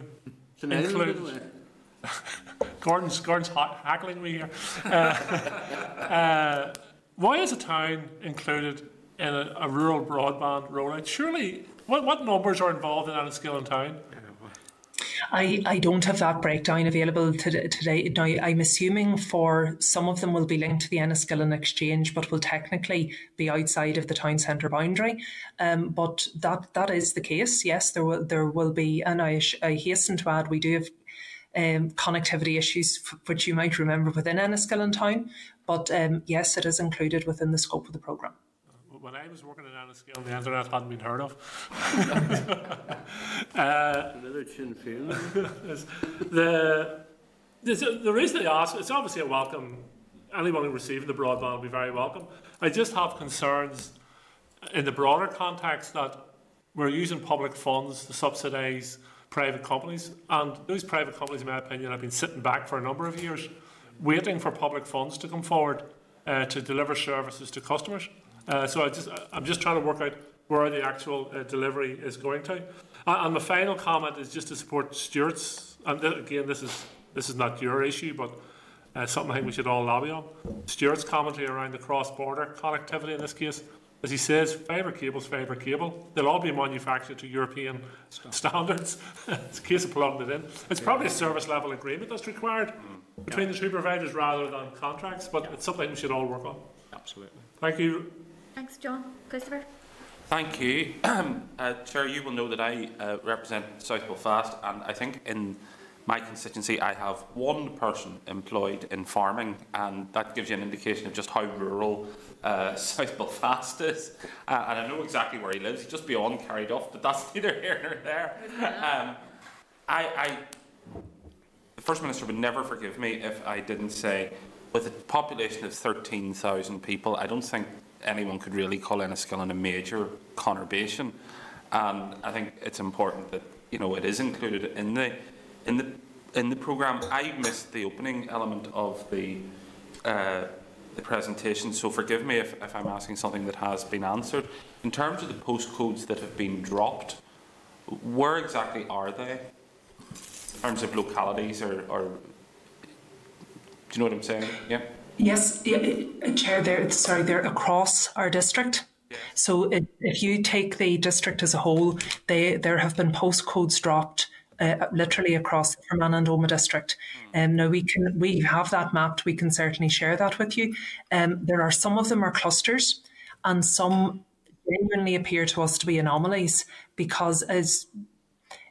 included? Gordon's, Gordon's ha hackling me here. Uh, uh, why is a town included in a, a rural broadband rollout? Surely, what, what numbers are involved in Enniskillen town? I, I don't have that breakdown available to, today. Now, I'm assuming for some of them will be linked to the Enniskillen Exchange, but will technically be outside of the town centre boundary. Um, but that that is the case. Yes, there will there will be, and I, I hasten to add, we do have Um, connectivity issues, which you might remember within Enniskillen town, but um, yes, it is included within the scope of the programme. When I was working in Enniskillen, the internet hadn't been heard of. uh, Another chin feel. the, the, the reason I ask, it's obviously a welcome, anyone receiving the broadband will be very welcome. I just have concerns in the broader context that we're using public funds to subsidise private companies, and those private companies, in my opinion, have been sitting back for a number of years, waiting for public funds to come forward uh, to deliver services to customers. Uh, so I just, I'm just trying to work out where the actual uh, delivery is going to. And my final comment is just to support Stuart's, and again, this is this is not your issue, but uh, something we should all lobby on. Stuart's commentary around the cross-border connectivity in this case. As he says, fibre cable's fibre cable. They'll all be manufactured to European Stop. standards. It's a case of plugging it in. It's yeah. probably a service level agreement that's required mm. between yeah. the two providers rather than contracts, but yeah. it's something we should all work on. Absolutely. Thank you. Thanks, John. Christopher. Thank you. uh, Chair, you will know that I uh, represent South Belfast, and I think in my constituency I have one person employed in farming, and that gives you an indication of just how rural Uh, South Belfast is, uh, and I know exactly where he lives. He's just beyond carried off, but that's neither here nor there. Um, I, I, the First Minister would never forgive me if I didn't say, with a population of thirteen thousand people, I don't think anyone could really call Enniskillen a major conurbation. And I think it's important that, you know, it is included in the in the in the programme. I missed the opening element of the uh, the presentation, so forgive me if, if I'm asking something that has been answered. In terms of the postcodes that have been dropped, where exactly are they? In terms of localities, or, or do you know what I'm saying? Yeah. Yes, yeah, Chair. They're sorry, they're across our district. Yeah. So it, if you take the district as a whole, they there have been postcodes dropped uh, literally across the Fermanagh and Omagh district. And mm. um, now we can we have that mapped. We can certainly share that with you. Um, there are some of them are clusters, and some genuinely appear to us to be anomalies because as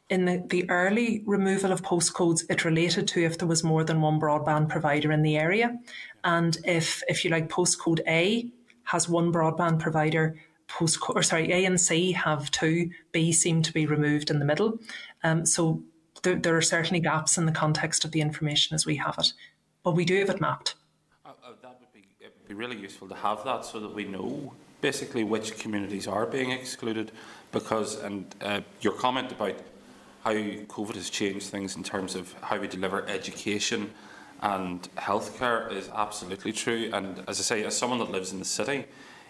in the, the early removal of postcodes, it related to if there was more than one broadband provider in the area. And if, if you like, postcode A has one broadband provider, postcode, or sorry, A and C have two, B seem to be removed in the middle. Um, so there, there are certainly gaps in the context of the information as we have it. But we do have it mapped. Uh, uh, that would be, it would be really useful to have that so that we know basically which communities are being excluded. Because, and uh, your comment about how COVID has changed things in terms of how we deliver education and healthcare is absolutely true. And as I say, as someone that lives in the city,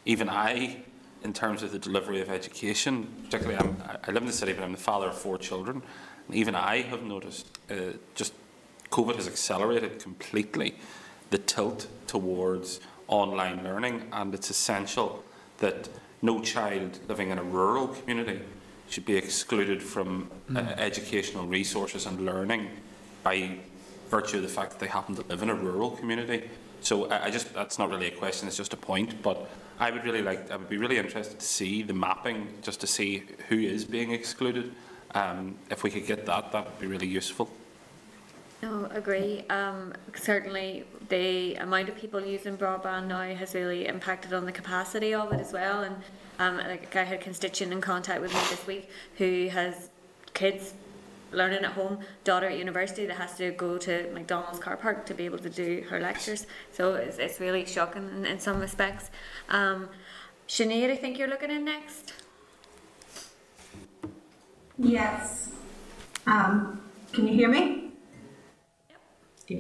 even I, in terms of the delivery of education, particularly I'm, I live in the city, but I'm the father of four children, and even I have noticed uh, just COVID has accelerated completely the tilt towards online learning, and it's essential that no child living in a rural community should be excluded from uh, educational resources and learning by virtue of the fact that they happen to live in a rural community. So I, I just, that's not really a question, it's just a point, but I would really like, I would be really interested to see the mapping, just to see who is being excluded. Um, if we could get that, that would be really useful. No, agree. Um, certainly the amount of people using broadband now has really impacted on the capacity of it as well. And um, like I had a constituent in contact with me this week who has kids learning at home, daughter at university that has to go to McDonald's car park to be able to do her lectures. So it's, it's really shocking in, in some respects. Um, Sinead, I think you're looking in next. Yes. Um, can you hear me? Yeah.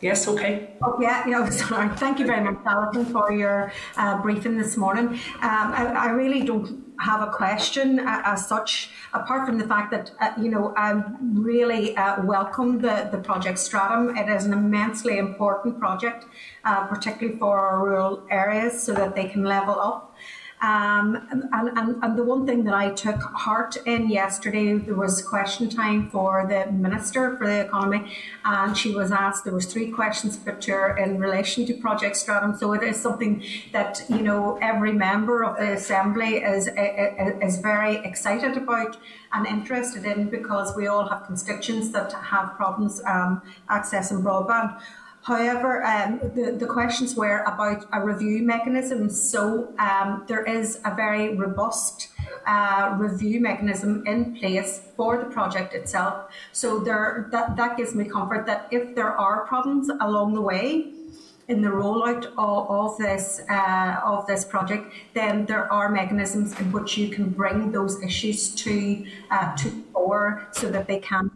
Yes, okay. Oh, yeah, you know, sorry. Thank you very much, Alison, for your uh, briefing this morning. Um, I, I really don't have a question uh, as such, apart from the fact that, uh, you know, I really uh, welcome the, the Project Stratum. It is an immensely important project, uh, particularly for our rural areas, so that they can level up. Um, and, and, and the one thing that I took heart in yesterday, there was question time for the Minister for the Economy, and she was asked, there was three questions put to her in relation to Project Stratum. So it is something that, you know, every member of the Assembly is, is very excited about and interested in, because we all have constituents that have problems um, accessing broadband. However, um, the, the questions were about a review mechanism. So um, there is a very robust uh, review mechanism in place for the project itself. So there, that, that gives me comfort that if there are problems along the way in the rollout of, of this uh, of this project, then there are mechanisms in which you can bring those issues to uh, to fore so that they can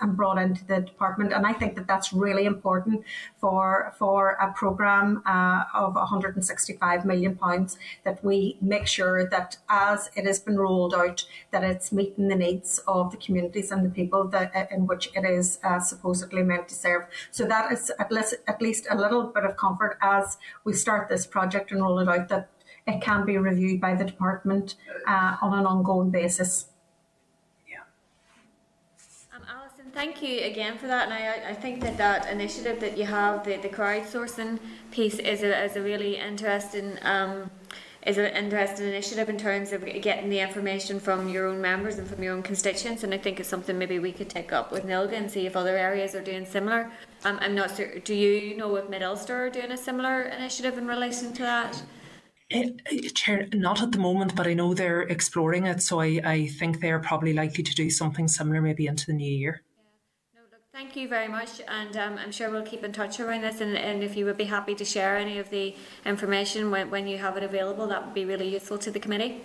and brought into the department. And I think that that's really important for for a programme uh, of one hundred and sixty-five million pounds, that we make sure that as it has been rolled out, that it's meeting the needs of the communities and the people that, in which it is uh, supposedly meant to serve. So that is at least, at least a little bit of comfort as we start this project and roll it out, that it can be reviewed by the department uh, on an ongoing basis. Thank you again for that, and I, I think that that initiative that you have, the, the crowdsourcing piece, is a, is a really interesting um, is an interesting initiative in terms of getting the information from your own members and from your own constituents, and I think it's something maybe we could take up with NILGA and see if other areas are doing similar. Um, I'm not sure, do you know if Mid-Ulster are doing a similar initiative in relation to that? Chair, not at the moment, but I know they're exploring it, so I, I think they're probably likely to do something similar maybe into the new year. Yeah. No, look, thank you very much, and um, I'm sure we'll keep in touch around this, and, and if you would be happy to share any of the information when, when you have it available, that would be really useful to the committee.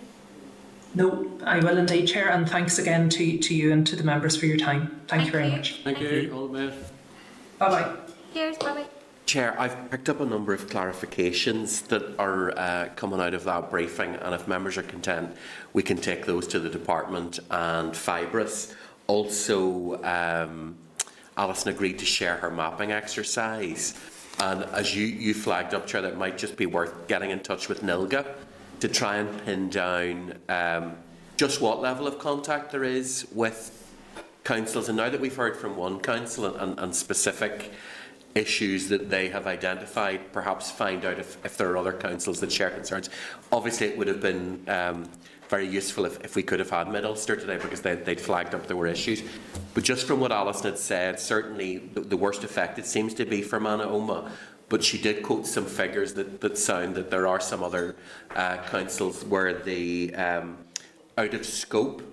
No, I will indeed, Chair, and thanks again to, to you and to the members for your time. Thank, thank you very you. much. Thank, thank you. you. All the best. Bye-bye. Cheers, bye-bye. Chair, I've picked up a number of clarifications that are uh, coming out of that briefing, and if members are content, we can take those to the Department and Fibrus. Also, um, Alison agreed to share her mapping exercise, and as you, you flagged up, Chair, that it might just be worth getting in touch with NILGA to try and pin down um, just what level of contact there is with councils. And now that we've heard from one council and, and, and specific issues that they have identified, perhaps find out if, if there are other councils that share concerns. Obviously, it would have been um, very useful if, if we could have had Mid-Ulster today, because they, they'd flagged up there were issues. But just from what Alison had said, certainly the, the worst effect, it seems to be for Fermanagh and Omagh. But she did quote some figures that, that sound that there are some other uh, councils where the um, out-of-scope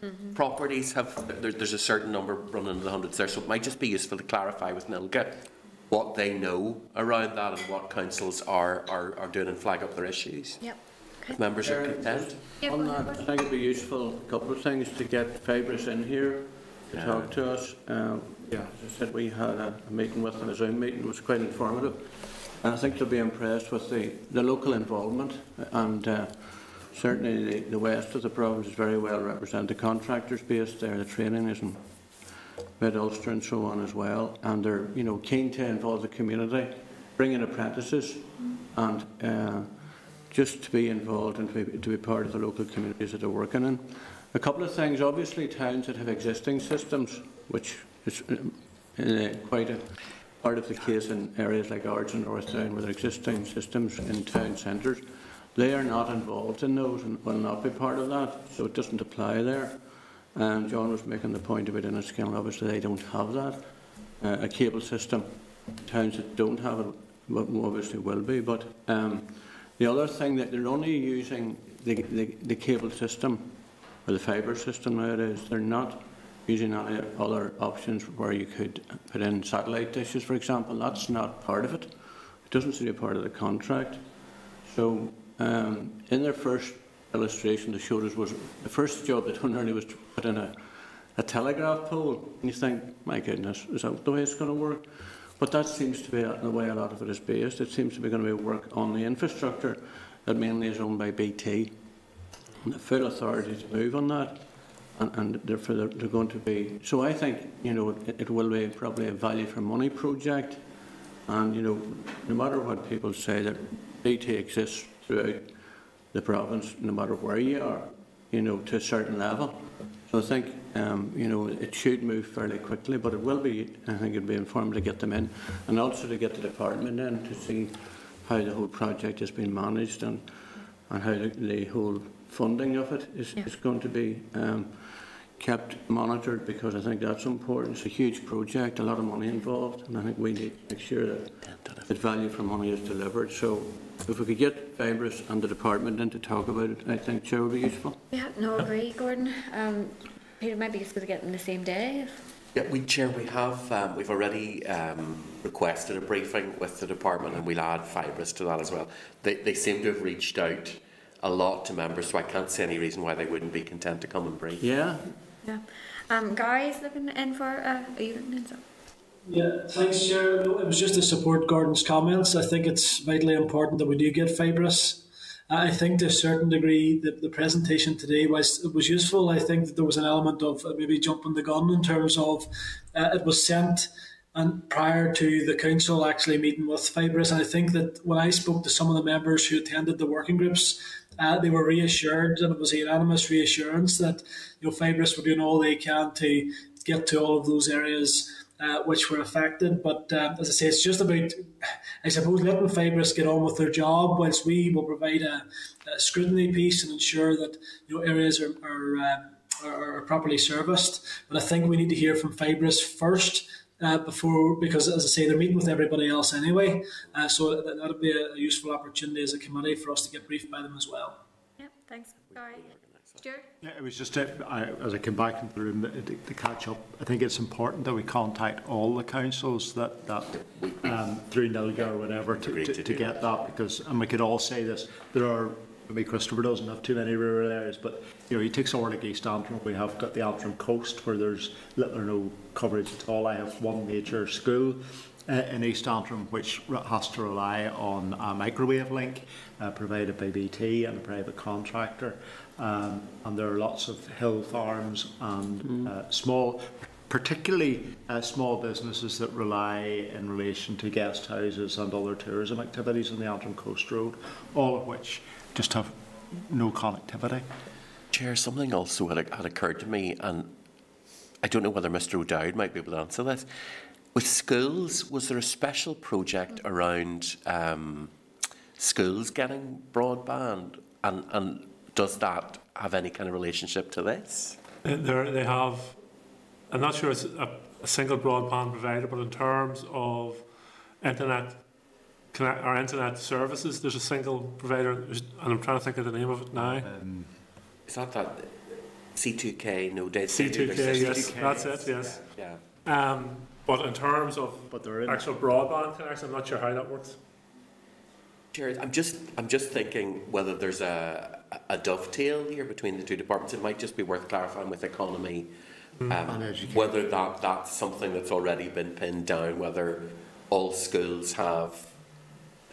Mm-hmm. properties have, there, there's a certain number running in the hundreds there, so it might just be useful to clarify with NILGA what they know around that and what councils are, are, are doing and flag up their issues. Yep. Okay. If members Chair, are content. Yep, on that, I think it would be useful, a couple of things, to get Fibrus in here to yeah. talk to us. Um, yeah, as I said, we had a, a meeting with them, a Zoom meeting, it was quite informative, and I think they'll be impressed with the, the local involvement and uh, certainly the, the west of the province is very well represented. The contractors based there, the training is in Mid-Ulster and so on as well, and they're you know keen to involve the community, bring in apprentices, and uh, just to be involved and to be, to be part of the local communities that they're working in. A couple of things, obviously towns that have existing systems, which is uh, quite a part of the case in areas like Ards and North Down, where there are existing systems in town centres. They are not involved in those and will not be part of that, so it doesn't apply there. And John was making the point about Enniskillen, obviously they don't have that. Uh, a cable system, towns that don't have it obviously will be. But um, the other thing that they're only using the, the, the cable system or the fibre system nowadays, they're not using any other options where you could put in satellite dishes, for example. That's not part of it. It doesn't seem to be part of the contract. So. Um, in their first illustration, they showed us was the first job they done early was to put in a, a telegraph pole, and you think, my goodness, is that the way it's going to work? But that seems to be the way a lot of it is based. It seems to be going to be work on the infrastructure that mainly is owned by B T, and the full authority to move on that, and, and therefore they're, they're going to be. So I think you know it, it will be probably a value for money project, and you know no matter what people say, that B T exists throughout the province, no matter where you are, you know, to a certain level. So I think, um, you know, it should move fairly quickly, but it will be, I think it would be informed to get them in, and also to get the department in to see how the whole project has been managed and, and how the, the whole funding of it is, yeah. is going to be um, kept monitored, because I think that's important. It's a huge project, a lot of money involved, and I think we need to make sure that, that value for money is delivered. So, if we could get Fibrus and the department in to talk about it, I think Chair would be useful. Yeah, no, agree, Gordon. Um, Peter, might be useful to get them the same day. Yeah, we Chair, we have um, we've already um, requested a briefing with the department, and we'll add Fibrus to that as well. They they seem to have reached out a lot to members, so I can't see any reason why they wouldn't be content to come and brief. Yeah. Yeah. Um, Gary's looking in for. Uh, are you looking in? So? Yeah, thanks, Chair. No, it was just to support Gordon's comments. I think it's vitally important that we do get Fibrus. I think to a certain degree that the presentation today was, it was useful. I think that there was an element of maybe jumping the gun in terms of uh, it was sent and prior to the council actually meeting with Fibrus. And I think that when I spoke to some of the members who attended the working groups, uh, they were reassured, and it was a unanimous reassurance that you know Fibrus were doing all they can to get to all of those areas Uh, which were affected. But uh, as I say, it's just about, I suppose, letting Fibrus get on with their job whilst we will provide a, a scrutiny piece and ensure that you know areas are are, uh, are are properly serviced. But I think we need to hear from Fibrus first uh, before, because as I say, they're meeting with everybody else anyway. Uh, so that would be a, a useful opportunity as a committee for us to get briefed by them as well. Yeah, thanks. Sorry. Stuart? Yeah, it was just, uh, I, as I came back into the room, the, the, the catch-up, I think it's important that we contact all the councils that, that um, through NILGA or whatever to, to, to get that, because, and we could all say this, there are, I mean, Christopher doesn't have too many rural areas, but you know, he takes somewhere like East Antrim. We have got the Antrim coast where there's little or no coverage at all. I have one major school uh, in East Antrim which has to rely on a microwave link uh, provided by B T and a private contractor. Um, and there are lots of hill farms and mm. uh, small, particularly uh, small businesses that rely in relation to guest houses and other tourism activities on the Antrim Coast Road, all of which just have no connectivity. Chair, something also had, had occurred to me, and I don't know whether Mister O'Dowd might be able to answer this. With schools, was there a special project around um, schools getting broadband, and, and does that have any kind of relationship to this? There, they have. I'm not sure it's a, a single broadband provider, but in terms of internet, connect, our internet services, there's a single provider, and I'm trying to think of the name of it now. Um, is that that C two K? No, data. C two K, yes, C two K, that's it. Yes. Yeah. yeah. Um, but in terms of but in actual it. broadband connection, I'm not sure how that works. Chair, I'm just, I'm just thinking whether there's a. a dovetail here between the two departments. It might just be worth clarifying with economy um, mm, whether that, that's something that's already been pinned down, whether all schools have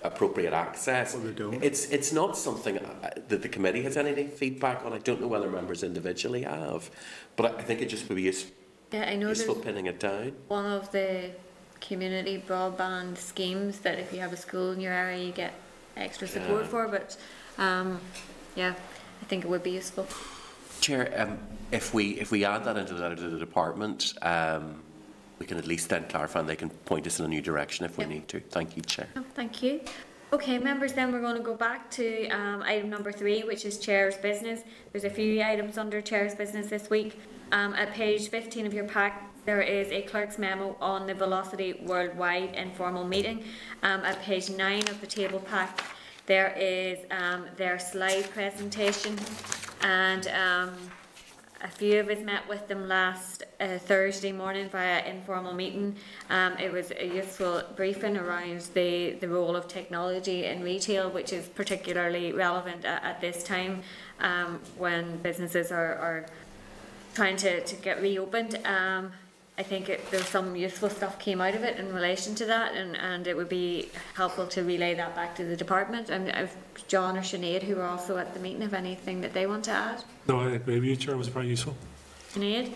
appropriate access. Well, they don't. It's, it's not something that the committee has any feedback on. I don't know whether members individually have, but I think it just would be useful, yeah, I know useful pinning it down. One of the community broadband schemes that if you have a school in your area you get extra support yeah. for, but um, yeah, I think it would be useful. Chair, um, if we if we add that into the, into the department, um, we can at least then clarify and they can point us in a new direction if yep. we need to. Thank you, Chair. Oh, thank you. Okay, members, then we're going to go back to um, item number three, which is Chair's business. There's a few items under Chair's business this week. Um, at page fifteen of your pack, there is a clerk's memo on the Velocity Worldwide informal meeting. Um, at page nine of the table pack, there is um, their slide presentation, and um, a few of us met with them last uh, Thursday morning via informal meeting. Um, it was a useful briefing around the, the role of technology in retail, which is particularly relevant at, at this time um, when businesses are, are trying to, to get reopened. Um, I think it, there's some useful stuff came out of it in relation to that, and, and it would be helpful to relay that back to the department. And if John or Sinead, who were also at the meeting, have anything that they want to add? No, I agree with you, Chair. It was very useful. Sinead?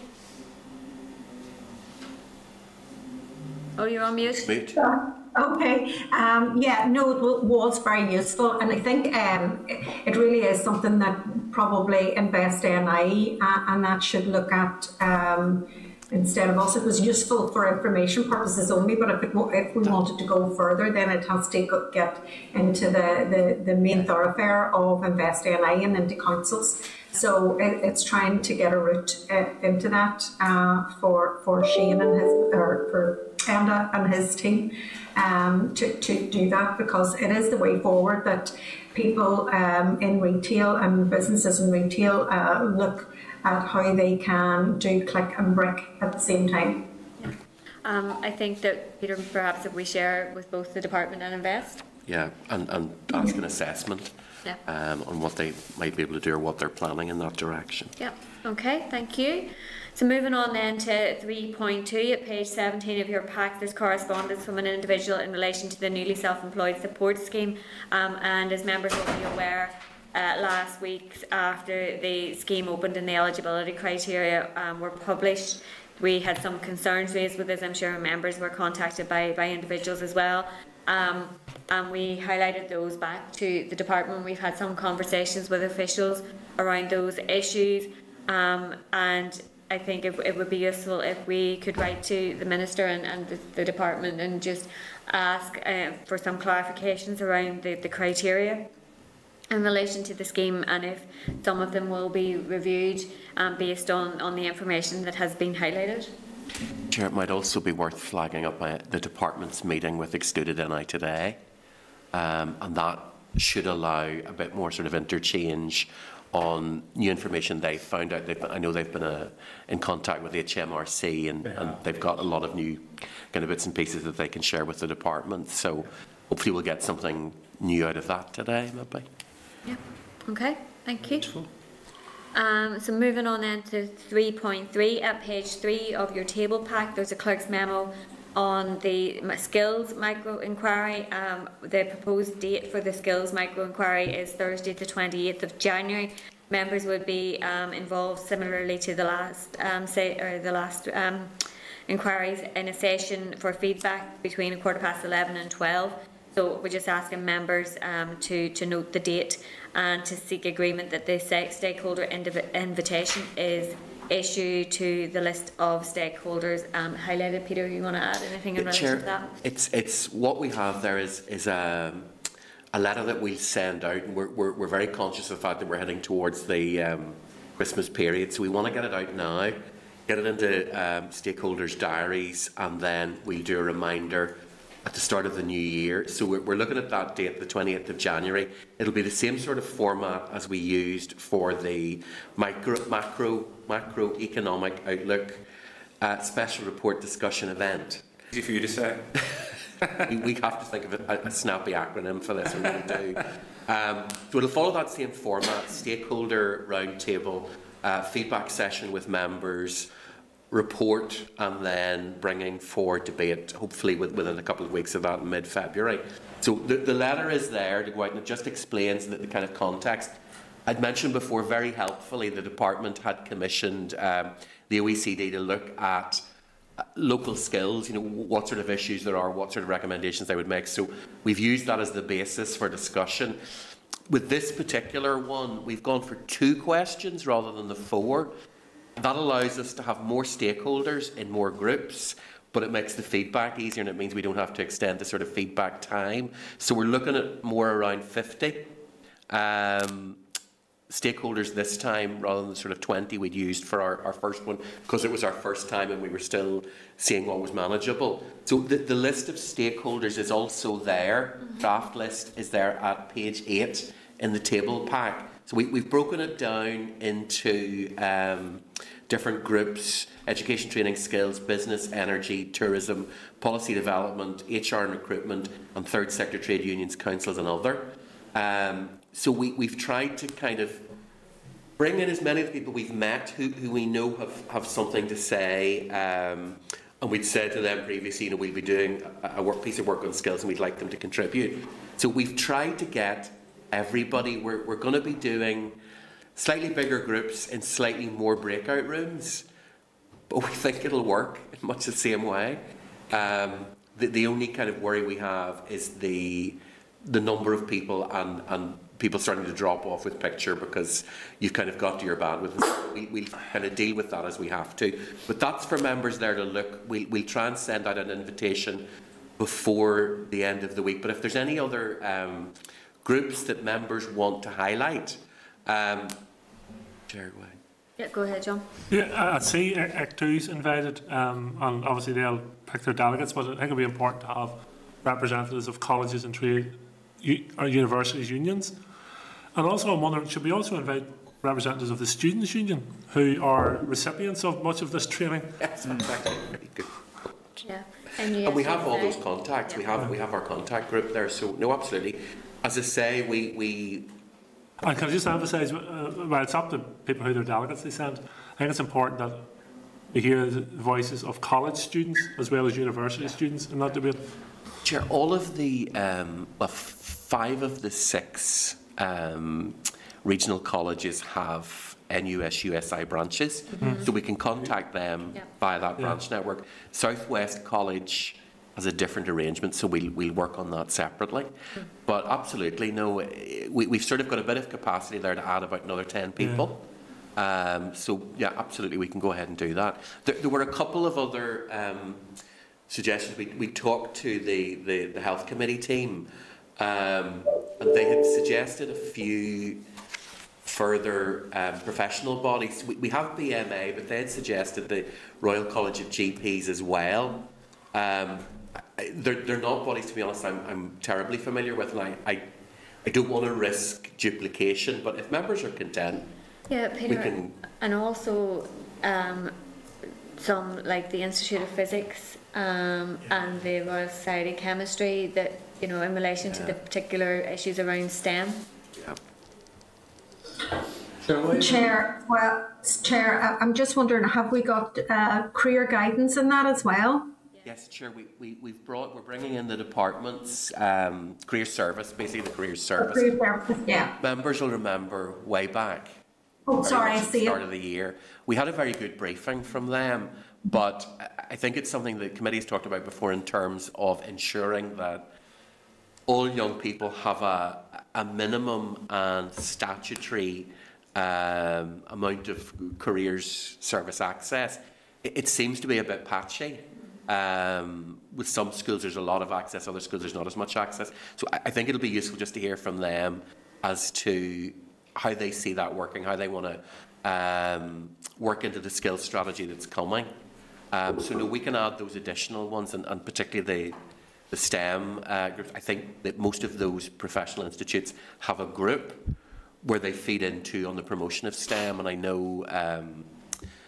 Oh, you're on mute. mute. Uh, okay. Um, yeah, no, it was very useful. And I think um, it, it really is something that probably Invest N I E uh, and that should look at. Um, Instead of us, it was useful for information purposes only, but if, it, if we wanted to go further, then it has to get into the, the, the main thoroughfare of Invest N I E and into councils. So it, it's trying to get a route uh, into that uh, for, for Shane and his, or for Enda and his team um, to, to do that, because it is the way forward that people um, in retail and businesses in retail uh, look at how they can do click and brick at the same time. Yeah. Um, I think that, Peter, perhaps if we share with both the department and Invest. Yeah, and, and ask an assessment yeah. um, on what they might be able to do or what they're planning in that direction. Yeah, okay, thank you. So moving on then to three point two, at page seventeen of your pack, there's correspondence from an individual in relation to the newly self-employed support scheme. Um, and as members will be aware, Uh, last week, after the scheme opened and the eligibility criteria um, were published, we had some concerns raised with this. I'm sure members were contacted by, by individuals as well. Um, and we highlighted those back to the department. We've had some conversations with officials around those issues. Um, and I think it, it would be useful if we could write to the Minister and, and the, the department and just ask uh, for some clarifications around the, the criteria in relation to the scheme, and if some of them will be reviewed um, based on, on the information that has been highlighted. Chair, it might also be worth flagging up my, the department's meeting with excluded N I today, um, and that should allow a bit more sort of interchange on new information they've found out. They've been, I know they've been uh, in contact with H M R C, and, yeah. and they've got a lot of new kind of bits and pieces that they can share with the department. So hopefully we'll get something new out of that today, maybe. Yeah. Okay. Thank you. Um, so moving on then to three point three, at page three of your table pack, there's a clerk's memo on the skills micro-inquiry. Um, the proposed date for the skills micro-inquiry is Thursday the twenty-eighth of January. Members would be um, involved similarly to the last, um, say, or the last um, inquiries in a session for feedback between a quarter past eleven and twelve. So we're just asking members um, to, to note the date and to seek agreement that the stakeholder invitation is issued to the list of stakeholders um, highlighted. Peter, you want to add anything in relation Chair, to that? It's, it's what we have there is, is a, a letter that we send out, and we're, we're, we're very conscious of the fact that we're heading towards the um, Christmas period, so we want to get it out now, get it into um, stakeholders' diaries, and then we'll do a reminder at the start of the new year. So we're looking at that date, the twenty-eighth of January. It'll be the same sort of format as we used for the micro, macro, macroeconomic outlook uh, special report discussion event. Easy for you to say. we, we have to think of a, a snappy acronym for this. We do. Um, so it'll follow that same format: stakeholder roundtable, uh, feedback session with members, report, and then bringing forward debate, hopefully with, within a couple of weeks of that, in mid-February. So the, the letter is there to go out, and it just explains the, the kind of context. I'd mentioned before, very helpfully, the department had commissioned um, the O E C D to look at uh, local skills, you know, what sort of issues there are, what sort of recommendations they would make. So we've used that as the basis for discussion. With this particular one, we've gone for two questions rather than the four. That allows us to have more stakeholders in more groups, but it makes the feedback easier, and it means we don't have to extend the sort of feedback time. So we're looking at more around fifty um, stakeholders this time, rather than the sort of twenty we'd used for our, our first one, because it was our first time and we were still seeing what was manageable. So the, the list of stakeholders is also there. Draft list is there at page eight in the table pack. So we, we've broken it down into um, different groups: education, training, skills, business, energy, tourism, policy development, H R and recruitment, and third sector trade unions, councils and other. Um, so we, we've tried to kind of bring in as many of the people we've met who, who we know have, have something to say. Um, and we'd said to them previously, you know, we'll be doing a, a work, piece of work on skills, and we'd like them to contribute. So we've tried to get everybody. We're, we're going to be doing slightly bigger groups in slightly more breakout rooms, but we think it'll work in much the same way. Um, the, the only kind of worry we have is the the number of people and, and people starting to drop off with picture because you've kind of got to your bandwidth. We, we'll kind of deal with that as we have to. But that's for members there to look. We'll, we'll try and send out an invitation before the end of the week. But if there's any other um, groups that members want to highlight. Um, Chair, why? Yeah, go ahead, John. Yeah, I see Act two's invited, um, and obviously they'll pick their delegates, but I think it'll be important to have representatives of colleges and trade or universities unions. And also, I'm wondering, should we also invite representatives of the Students' Union, who are recipients of much of this training? Yes, exactly. Very good. Yeah. And, and we have all those contacts. Yeah. We have we have our contact group there. So no, absolutely. As I say, we... we and can I just emphasise, uh, well, it's up to people who their delegates they send. I think it's important that we hear the voices of college students as well as university yeah. students in that debate. Chair, all of the... Um, well, five of the six um, regional colleges have N U S U S I branches, mm-hmm. so we can contact them yeah. via that branch yeah. network. South West College has a different arrangement, so we'll, we'll work on that separately. Mm. But absolutely, no, we, we've sort of got a bit of capacity there to add about another ten people. Yeah. Um, so, yeah, absolutely, we can go ahead and do that. There, there were a couple of other um, suggestions. We, we talked to the, the, the Health Committee team, um, and they had suggested a few further um, professional bodies. We, we have B M A, but they had suggested the Royal College of G Ps as well. Um, they're, they're not bodies, to be honest, I'm, I'm terribly familiar with, and I, I, I don't want to risk duplication, but if members are content, yeah, Peter, we can... And also um, some, like the Institute of Physics um, yeah. and the Royal Society of Chemistry, that, you know, in relation yeah. to the particular issues around STEM. Yeah. Chair, well, Chair, I'm just wondering, have we got uh, career guidance in that as well? Yes, Chair, we, we, we've brought, we're bringing in the department's um, career service, basically the career service. The career service, yeah. Members will remember way back. Oh, sorry, I see it. At the start of the year. We had a very good briefing from them, but I think it's something the committee has talked about before in terms of ensuring that all young people have a, a minimum and statutory um, amount of careers service access. It, it seems to be a bit patchy. Um, with some schools there's a lot of access, other schools there's not as much access. So I, I think it'll be useful just to hear from them as to how they see that working, how they want to um, work into the skills strategy that's coming. Um, so no, we can add those additional ones, and, and particularly the The STEM uh, groups. I think that most of those professional institutes have a group where they feed into on the promotion of STEM, and I know um,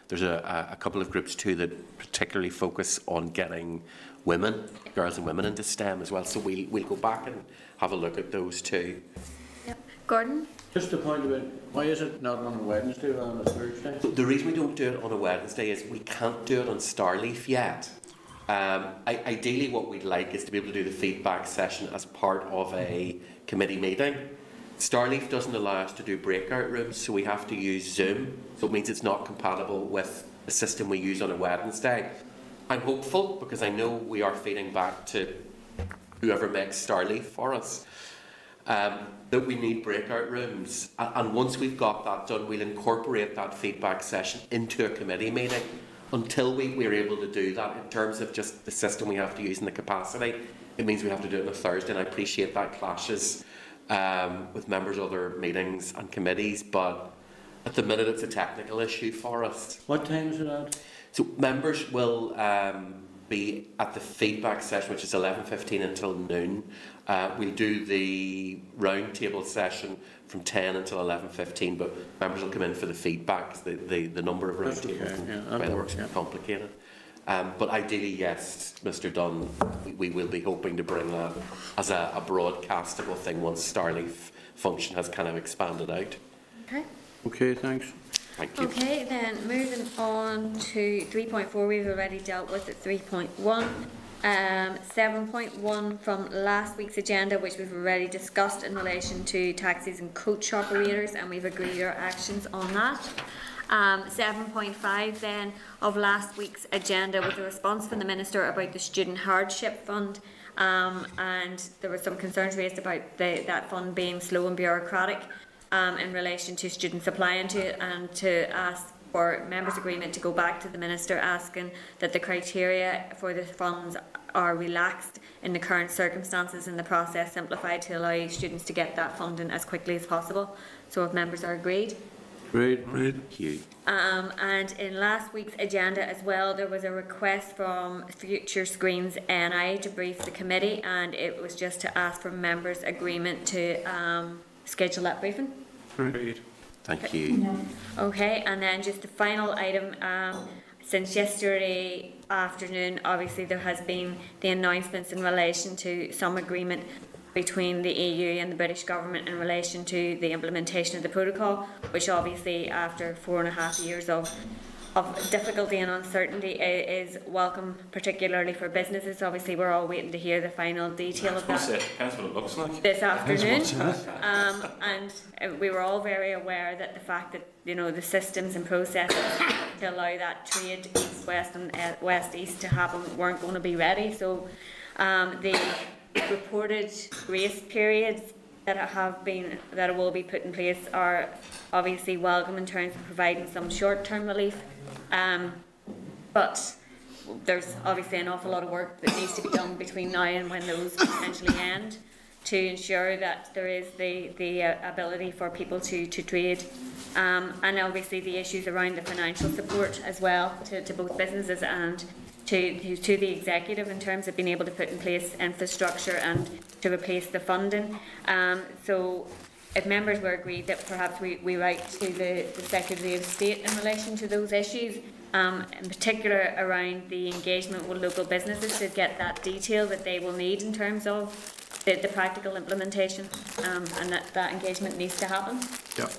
there's a, a couple of groups too that particularly focus on getting women, girls and women, into STEM as well. So we, we'll go back and have a look at those too. Yep. Gordon? Just a point about why is it not on a Wednesday or on a Thursday? The reason we don't do it on a Wednesday is we can't do it on Starleaf yet. Um, I, ideally, what we'd like is to be able to do the feedback session as part of a committee meeting. Starleaf doesn't allow us to do breakout rooms, so we have to use Zoom. So it means it's not compatible with the system we use on a Wednesday. I'm hopeful, because I know we are feeding back to whoever makes Starleaf for us, um, that we need breakout rooms. And, and once we've got that done, we'll incorporate that feedback session into a committee meeting. Until we, we're able to do that, in terms of just the system we have to use and the capacity, it means we have to do it on a Thursday, and I appreciate that clashes um, with members of other meetings and committees, but at the minute it's a technical issue for us. What time is it at? So members will um, be at the feedback session, which is eleven fifteen until noon. Uh, we'll do the round table session from ten until eleven fifteen, but members will come in for the feedback. The, the, the number of round tables okay, yeah, and by the works yeah. complicated. Um, but ideally, yes, Mister Dunn, we, we will be hoping to bring that as a, a broadcastable thing once Starleaf function has kind of expanded out. Okay. Okay, thanks. Thank you. Okay, then moving on to three point four, we've already dealt with at three point one. Um, seven point one from last week's agenda, which we've already discussed in relation to taxis and coach operators, and we've agreed our actions on that. Um, seven point five then of last week's agenda was a response from the Minister about the Student Hardship Fund, um, and there were some concerns raised about the, that fund being slow and bureaucratic um, in relation to students applying to it, and to ask for members' agreement to go back to the Minister asking that the criteria for the funds are relaxed in the current circumstances and the process simplified to allow students to get that funding as quickly as possible. So if members are agreed. Great, thank you. Um, and in last week's agenda as well, there was a request from Future Screens N I to brief the committee, and it was just to ask for members' agreement to um, schedule that briefing. Great. Thank you. Okay, and then just the final item. Um, since yesterday afternoon, obviously there has been the announcements in relation to some agreement between the E U and the British government in relation to the implementation of the protocol, which obviously after four and a half years of of difficulty and uncertainty is welcome, particularly for businesses. Obviously, we're all waiting to hear the final detail of that. It depends what it looks like. This afternoon. Um, and we were all very aware that the fact that, you know, the systems and processes to allow that trade east-west and uh, west-east to happen weren't going to be ready. So um, the reported grace periods that have been, that will be put in place are obviously welcome in terms of providing some short-term relief, um, but there's obviously an awful lot of work that needs to be done between now and when those potentially end. to ensure that there is the, the ability for people to, to trade, um, and obviously the issues around the financial support as well to, to both businesses and to, to the executive in terms of being able to put in place infrastructure and to replace the funding. Um, so if members were agreed that perhaps we, we write to the, the Secretary of State in relation to those issues, um, in particular around the engagement with local businesses to get that detail that they will need in terms of the, the practical implementation, um, and that, that engagement needs to happen. Yeah.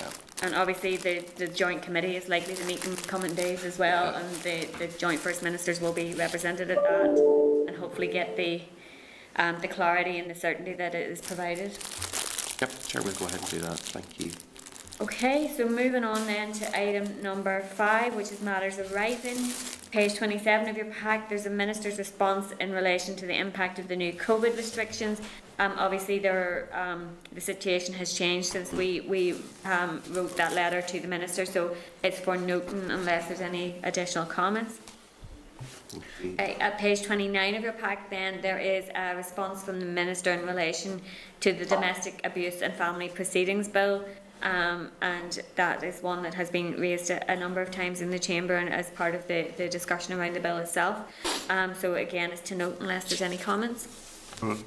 Yeah. And obviously the, the joint committee is likely to meet in coming days as well, yeah. and the, the joint First Ministers will be represented at that and hopefully get the, um, the clarity and the certainty that it is provided. Yep, Chair, we'll go ahead and do that. Thank you. Okay, so moving on then to item number five, which is matters arising. Page twenty-seven of your pack, there's a Minister's response in relation to the impact of the new COVID restrictions. Um, obviously, there, um, the situation has changed since we, we um, wrote that letter to the Minister, so it's for noting unless there's any additional comments. Okay. At page twenty-nine of your pack, then, there is a response from the Minister in relation to the Domestic Abuse and Family Proceedings Bill, um, and that is one that has been raised a, a number of times in the Chamber and as part of the, the discussion around the bill itself. Um, so again, it's to note unless there's any comments. Mm.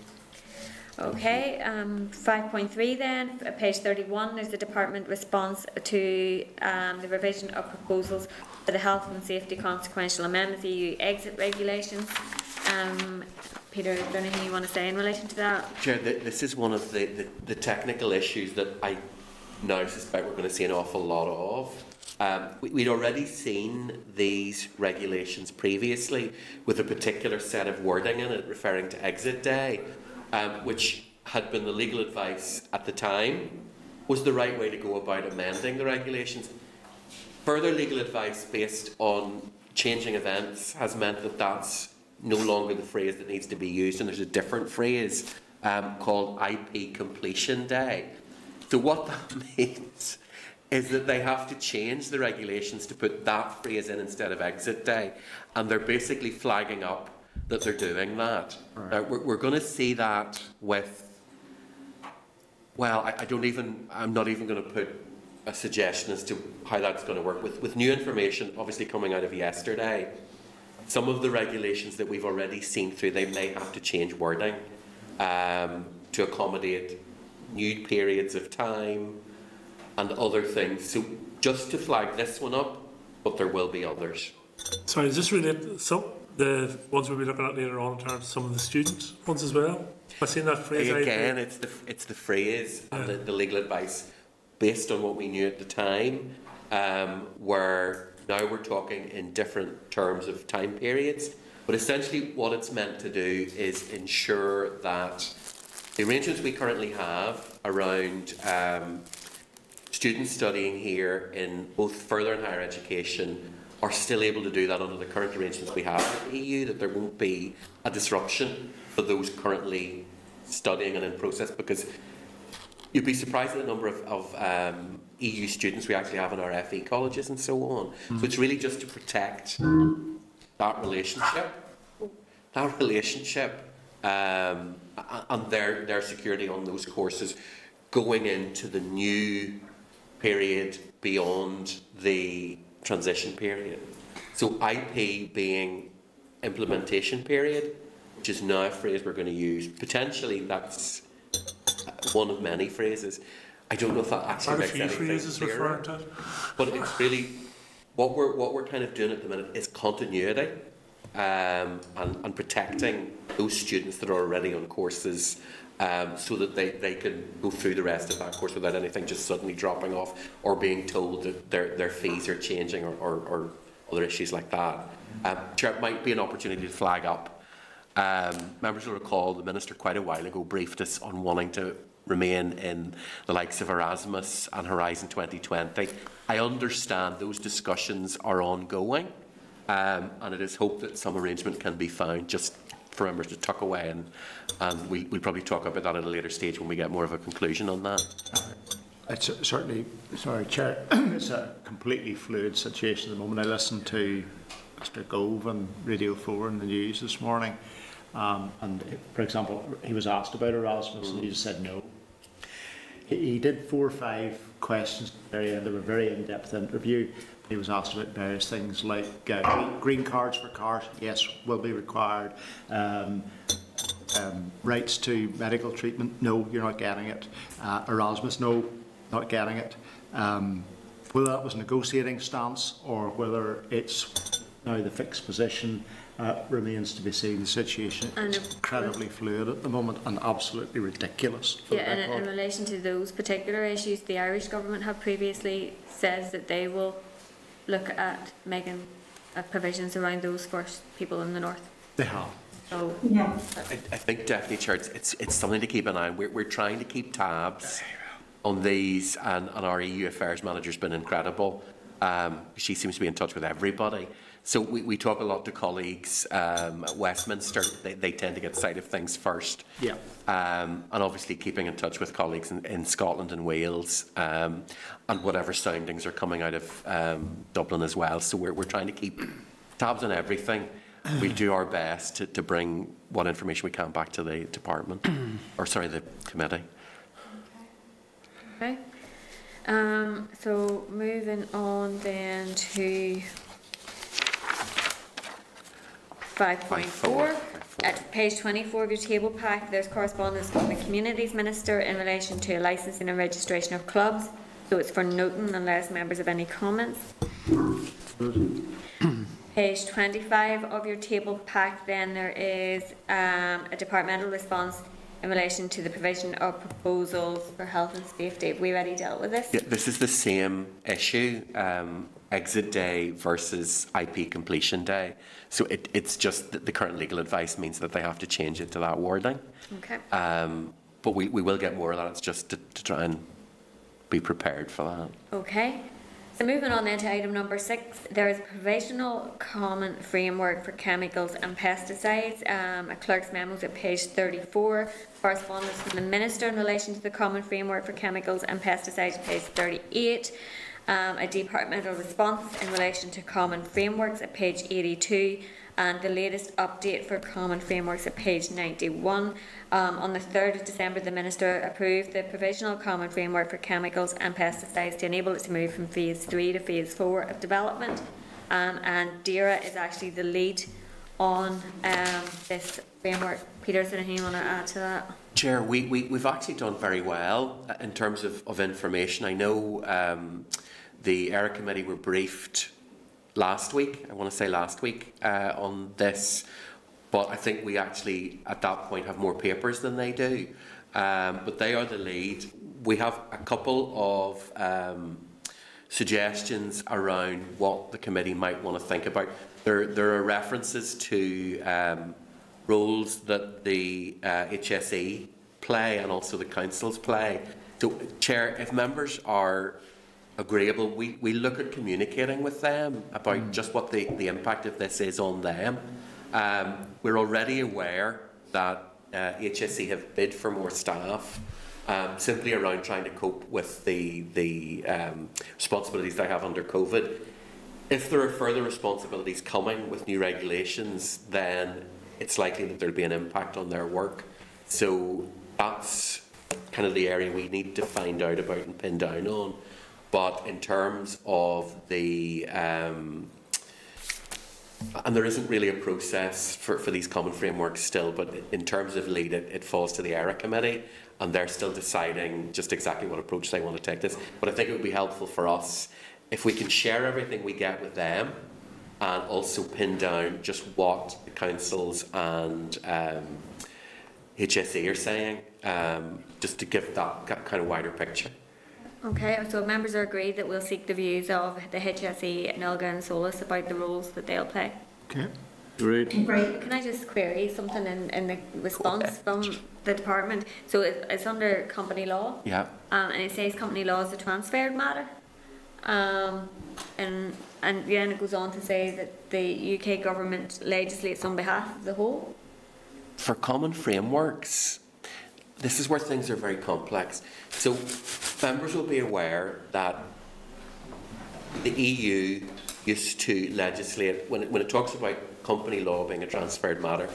Okay, um, five point three then, page thirty-one, there's the Department response to um, the revision of proposals for the Health and Safety Consequential Amendments, E U Exit Regulations. Um, Peter, is there anything you want to say in relation to that? Chair, this is one of the, the, the technical issues that I now suspect we're going to see an awful lot of. Um, we, we'd already seen these regulations previously with a particular set of wording in it referring to Exit Day. Um, which had been the legal advice at the time, was the right way to go about amending the regulations. Further legal advice based on changing events has meant that that's no longer the phrase that needs to be used, and there's a different phrase um, called I P Completion Day. So what that means is that they have to change the regulations to put that phrase in instead of Exit Day, and they're basically flagging up that they're doing that. Right. Uh, we're, we're going to see that with, well, I, I don't even, I'm not even going to put a suggestion as to how that's going to work. With, with new information, obviously coming out of yesterday, some of the regulations that we've already seen through, they may have to change wording um, to accommodate new periods of time and other things. So just to flag this one up, but there will be others. Sorry, does this relate? So the ones we'll be looking at later on in terms of some of the student ones as well. I've seen that phrase again. It's the it's the phrase yeah. and the, the legal advice based on what we knew at the time. Um, where now we're talking in different terms of time periods, but essentially what it's meant to do is ensure that the arrangements we currently have around um, students studying here in both further and higher education are still able to do that under the current arrangements we have in the E U, that there won't be a disruption for those currently studying and in process, because you'd be surprised at the number of, of um, E U students we actually have in our F E colleges and so on. Mm-hmm. So it's really just to protect that relationship, that relationship um, and their, their security on those courses going into the new period beyond the transition period. So I P being implementation period, which is now a phrase we're going to use. Potentially that's one of many phrases. I don't know if that actually makes any phrases referring to it. But it's really what we're what we're kind of doing at the minute is continuity um, and, and protecting those students that are already on courses um, so that they, they can go through the rest of that course without anything just suddenly dropping off or being told that their, their fees are changing or, or, or other issues like that. Um, it might be an opportunity to flag up. Um, members will recall the Minister quite a while ago briefed us on wanting to remain in the likes of Erasmus and Horizon twenty twenty. I understand those discussions are ongoing um, and it is hoped that some arrangement can be found just for members to tuck away, and, and we, we'll probably talk about that at a later stage when we get more of a conclusion on that. It's a, certainly, sorry Chair, it's a completely fluid situation at the moment. I listened to Mister Gove on Radio four in the news this morning Um, and for example, he was asked about Erasmus mm. and he just said no. He, he did four or five questions very, and they were very in-depth interview. He was asked about various things like uh, green cards for cars, yes, will be required. Um, um, rights to medical treatment, no, you're not getting it. Uh, Erasmus, no, not getting it. Um, whether that was a negotiating stance or whether it's now the fixed position uh, remains to be seen. The situation and is incredibly fluid at the moment and absolutely ridiculous. For yeah, and in relation to those particular issues, the Irish government have previously said that they will look at making uh, provisions around those first people in the north. They have. So yeah. I, I think definitely, Chair, it's it's something to keep an eye on. We're we're trying to keep tabs on these, and, and our E U Affairs manager's been incredible. Um, she seems to be in touch with everybody. So we, we talk a lot to colleagues um, at Westminster. They, they tend to get sight of things first. Yeah. Um, and obviously keeping in touch with colleagues in, in Scotland and Wales, um, and whatever soundings are coming out of um, Dublin as well. So we're, we're trying to keep tabs on everything. We do our best to, to bring what information we can back to the department, or sorry, the committee. Okay. Um, so moving on then to five point four. At page twenty-four of your table pack, there's correspondence from the Communities Minister in relation to a licensing and registration of clubs. So it's for noting unless members have any comments. Page twenty-five of your table pack, then there is um, a departmental response in relation to the provision of proposals for health and safety. Have we already dealt with this? Yeah, this is the same issue, um, exit day versus I P completion day. So it, it's just that the current legal advice means that they have to change it to that wording. Okay. Um, but we, we will get more of that. It's just to, to try and be prepared for that. Okay. So moving on then to item number six, there is a provisional common framework for chemicals and pesticides. Um, a clerk's memo is at page thirty-four. Correspondence from the Minister in relation to the common framework for chemicals and pesticides, page thirty-eight. Um, a departmental response in relation to common frameworks at page eighty-two. And the latest update for common frameworks at page ninety-one. Um, on the third of December, the Minister approved the provisional common framework for chemicals and pesticides to enable it to move from phase three to phase four of development. Um, and DERA is actually the lead on um, this framework. Peter, is there anything you want to add to that? Chair, we, we, we've actually done very well in terms of, of information. I know um, the E R A Committee were briefed last week, I want to say last week, uh, on this, but I think we actually at that point have more papers than they do, um, but they are the lead. We have a couple of um, suggestions around what the committee might want to think about. There, there are references to um, roles that the uh, H S E play and also the councils play. So, Chair, if members are agreeable, we, we look at communicating with them about mm. just what the, the impact of this is on them. Um, we're already aware that uh, H S E have bid for more staff, um, simply around trying to cope with the, the um, responsibilities they have under COVID. If there are further responsibilities coming with new regulations, then it's likely that there will be an impact on their work. So that's kind of the area we need to find out about and pin down on. But in terms of the, um, and there isn't really a process for, for these common frameworks still, but in terms of lead, it, it falls to the E R A Committee, and they're still deciding just exactly what approach they want to take this. But I think it would be helpful for us if we can share everything we get with them and also pin down just what the councils and um, H S E are saying, um, just to give that kind of wider picture. Okay, so members are agreed that we'll seek the views of the H S E, NILGA and SOLAS about the roles that they'll play. Okay, great. Great. Can I just query something in, in the response from the department? So it, it's under company law. Yeah. Um, and it says company law is a transferred matter. Um, and, and then it goes on to say that the U K government legislates on behalf of the whole. For common frameworks, this is where things are very complex. So members will be aware that the E U used to legislate, when it, when it talks about company law being a transferred matter,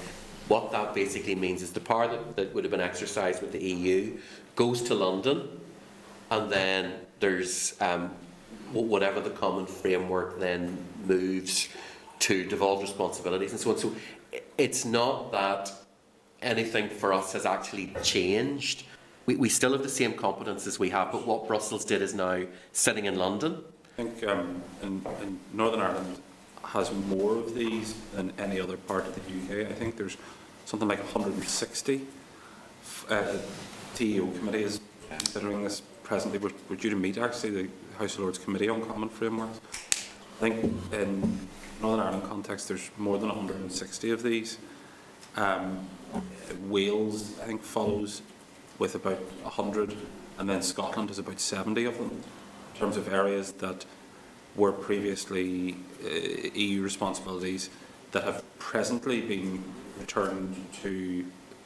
What that basically means is the power that, that would have been exercised with the E U goes to London, and then there's um, whatever the common framework then moves to devolve responsibilities and so on. So it's not that anything for us has actually changed. We, we still have the same competences we have, but what Brussels did is now sitting in London. I think um, in, in Northern Ireland has more of these than any other part of the U K. I think there's something like one hundred and sixty uh, T E O committees considering this presently. We're, we're due to meet actually the House of Lords Committee on Common Frameworks. I think in Northern Ireland context there's more than one hundred and sixty of these. Um, Wales I think follows with about one hundred, and then Scotland has about seventy of them in terms of areas that were previously uh, E U responsibilities that have presently been returned to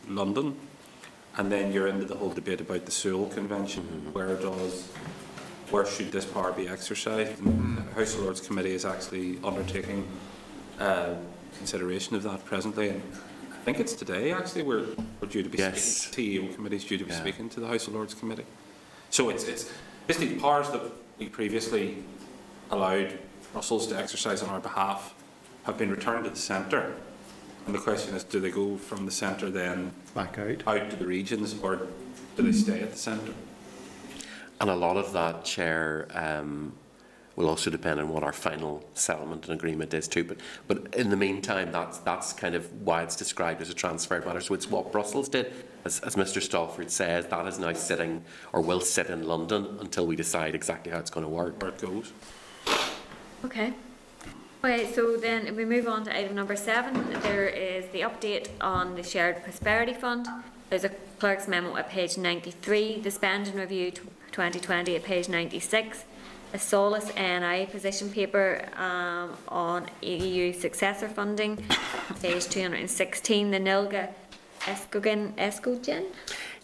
London. And then you're into the whole debate about the Sewell Convention, mm-hmm. where does, where should this power be exercised? And the House of Lords Committee is actually undertaking uh, consideration of that presently. And I think it's today actually we're, we're due to be yes. speaking. T E O Committee is due to be yeah. speaking to the House of Lords Committee. So it's, it's basically the powers that we previously allowed Brussels to exercise on our behalf have been returned to the centre. And the question is, do they go from the centre then back out, out to the regions, or do they stay at the centre? And a lot of that, Chair, um, will also depend on what our final settlement and agreement is too. But, but in the meantime, that's, that's kind of why it's described as a transferred matter. So it's what Brussels did. As, as Mister Stalford says, that is now sitting, or will sit in London until we decide exactly how it's going to work. Where it goes. Okay. Okay, so then we move on to item number seven. There is the update on the Shared Prosperity Fund. There's a clerk's memo at page ninety-three, the spending review twenty twenty at page ninety-six, a Solace N I position paper um, on E U successor funding, page two hundred and sixteen, the NILGA Escogen, Escogen?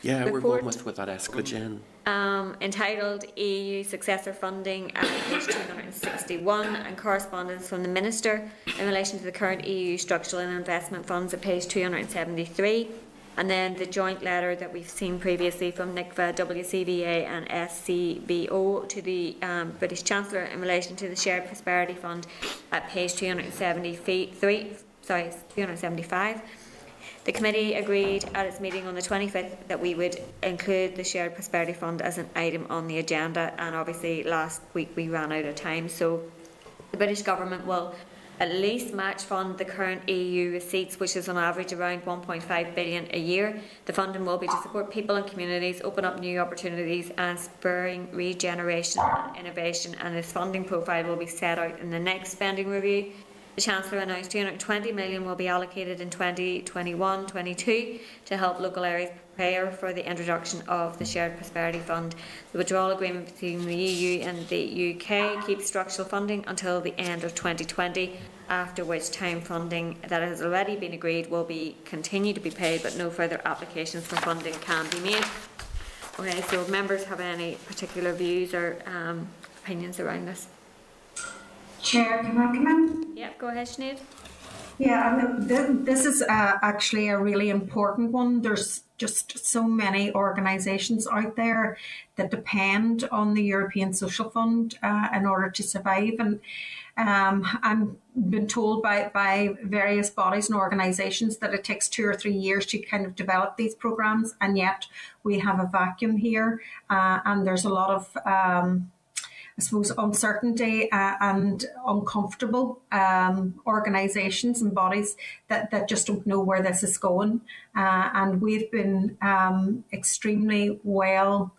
Yeah, report. We're going with, with that Escogen. Um, entitled E U Successor Funding at page two hundred and sixty-one, and correspondence from the Minister in relation to the current E U Structural and Investment Funds at page two hundred and seventy-three, and then the joint letter that we've seen previously from N I C V A, W C V A and S C B O to the um, British Chancellor in relation to the Shared Prosperity Fund at page two hundred and seventy-three, sorry, two hundred and seventy-five. The committee agreed at its meeting on the twenty-fifth that we would include the Shared Prosperity Fund as an item on the agenda, and obviously last week we ran out of time, so the British Government will at least match fund the current E U receipts, which is on average around one point five billion a year. The funding will be to support people and communities, open up new opportunities and spurring regeneration and innovation, and this funding profile will be set out in the next spending review. The Chancellor announced two hundred and twenty million pounds will be allocated in twenty twenty-one twenty-two to help local areas prepare for the introduction of the Shared Prosperity Fund. The withdrawal agreement between the E U and the U K keeps structural funding until the end of twenty twenty, after which time funding that has already been agreed will be continue to be paid, but no further applications for funding can be made. Okay, so if members have any particular views or um, opinions around this? Chair, can I come in? Yeah, go ahead, Sinead. Yeah, this is uh, actually a really important one. There's just so many organisations out there that depend on the European Social Fund uh, in order to survive. And um, I've been told by, by various bodies and organisations that it takes two or three years to kind of develop these programmes, and yet we have a vacuum here uh, and there's a lot of... Um, I suppose, uncertainty uh, and uncomfortable um, organisations and bodies that, that just don't know where this is going. Uh, and we've been um, extremely well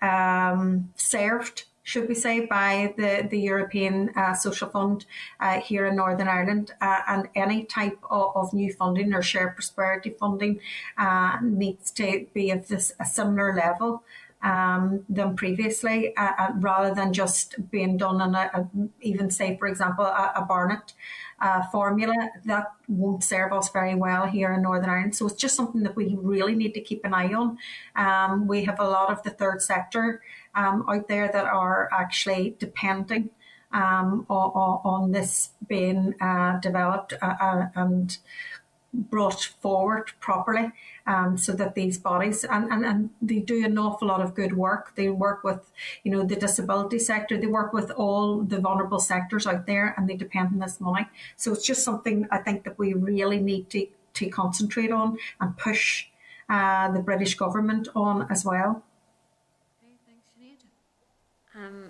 um, served, should we say, by the, the European uh, Social Fund uh, here in Northern Ireland. Uh, and any type of, of new funding or shared prosperity funding uh, needs to be of this, a similar level. Um, than previously, uh, uh, rather than just being done on a, a even say, for example, a, a Barnett uh, formula that won't serve us very well here in Northern Ireland. So it's just something that we really need to keep an eye on. Um, we have a lot of the third sector um, out there that are actually depending um, on, on this being uh, developed uh, uh, and brought forward properly, um, so that these bodies, and, and, and they do an awful lot of good work. They work with, you know, the disability sector, they work with all the vulnerable sectors out there, and they depend on this money. So it's just something I think that we really need to, to concentrate on and push uh, the British government on as well. Okay, thanks, Sinead. Um,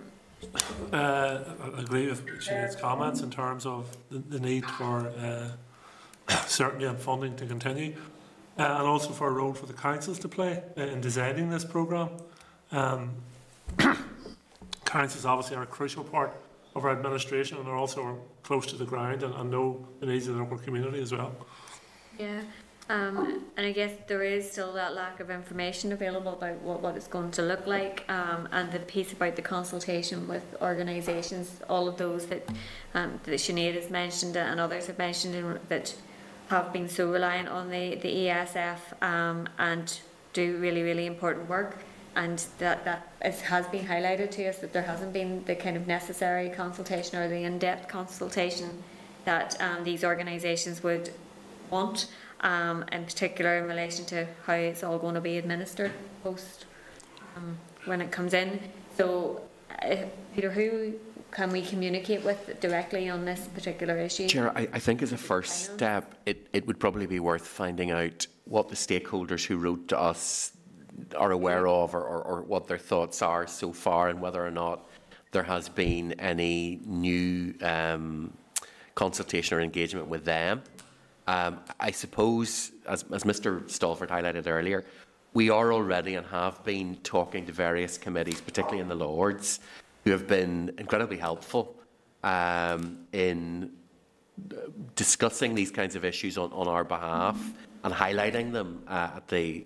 Uh, I agree with Sinead's comments in terms of the, the need for uh, certainty and funding to continue, uh, and also for a role for the councils to play in designing this programme. Um, councils obviously are a crucial part of our administration and are also close to the ground and, and know the needs of the local community as well. Yeah, um, and I guess there is still that lack of information available about what, what it's going to look like, um, and the piece about the consultation with organisations, all of those that, um, that Sinead has mentioned and others have mentioned that have been so reliant on the, the E S F, um, and do really, really important work, and that, that is, has been highlighted to us that there hasn't been the kind of necessary consultation or the in-depth consultation that um, these organisations would want. Um, in particular in relation to how it's all going to be administered post um, when it comes in. So, uh, Peter, who can we communicate with directly on this particular issue? Chair, I, I think as a first step, it, it would probably be worth finding out what the stakeholders who wrote to us are aware of, or, or, or what their thoughts are so far, and whether or not there has been any new um, consultation or engagement with them. Um, I suppose, as, as Mister Stalford highlighted earlier, we are already and have been talking to various committees, particularly in the Lords, who have been incredibly helpful um, in discussing these kinds of issues on, on our behalf and highlighting them uh, at the,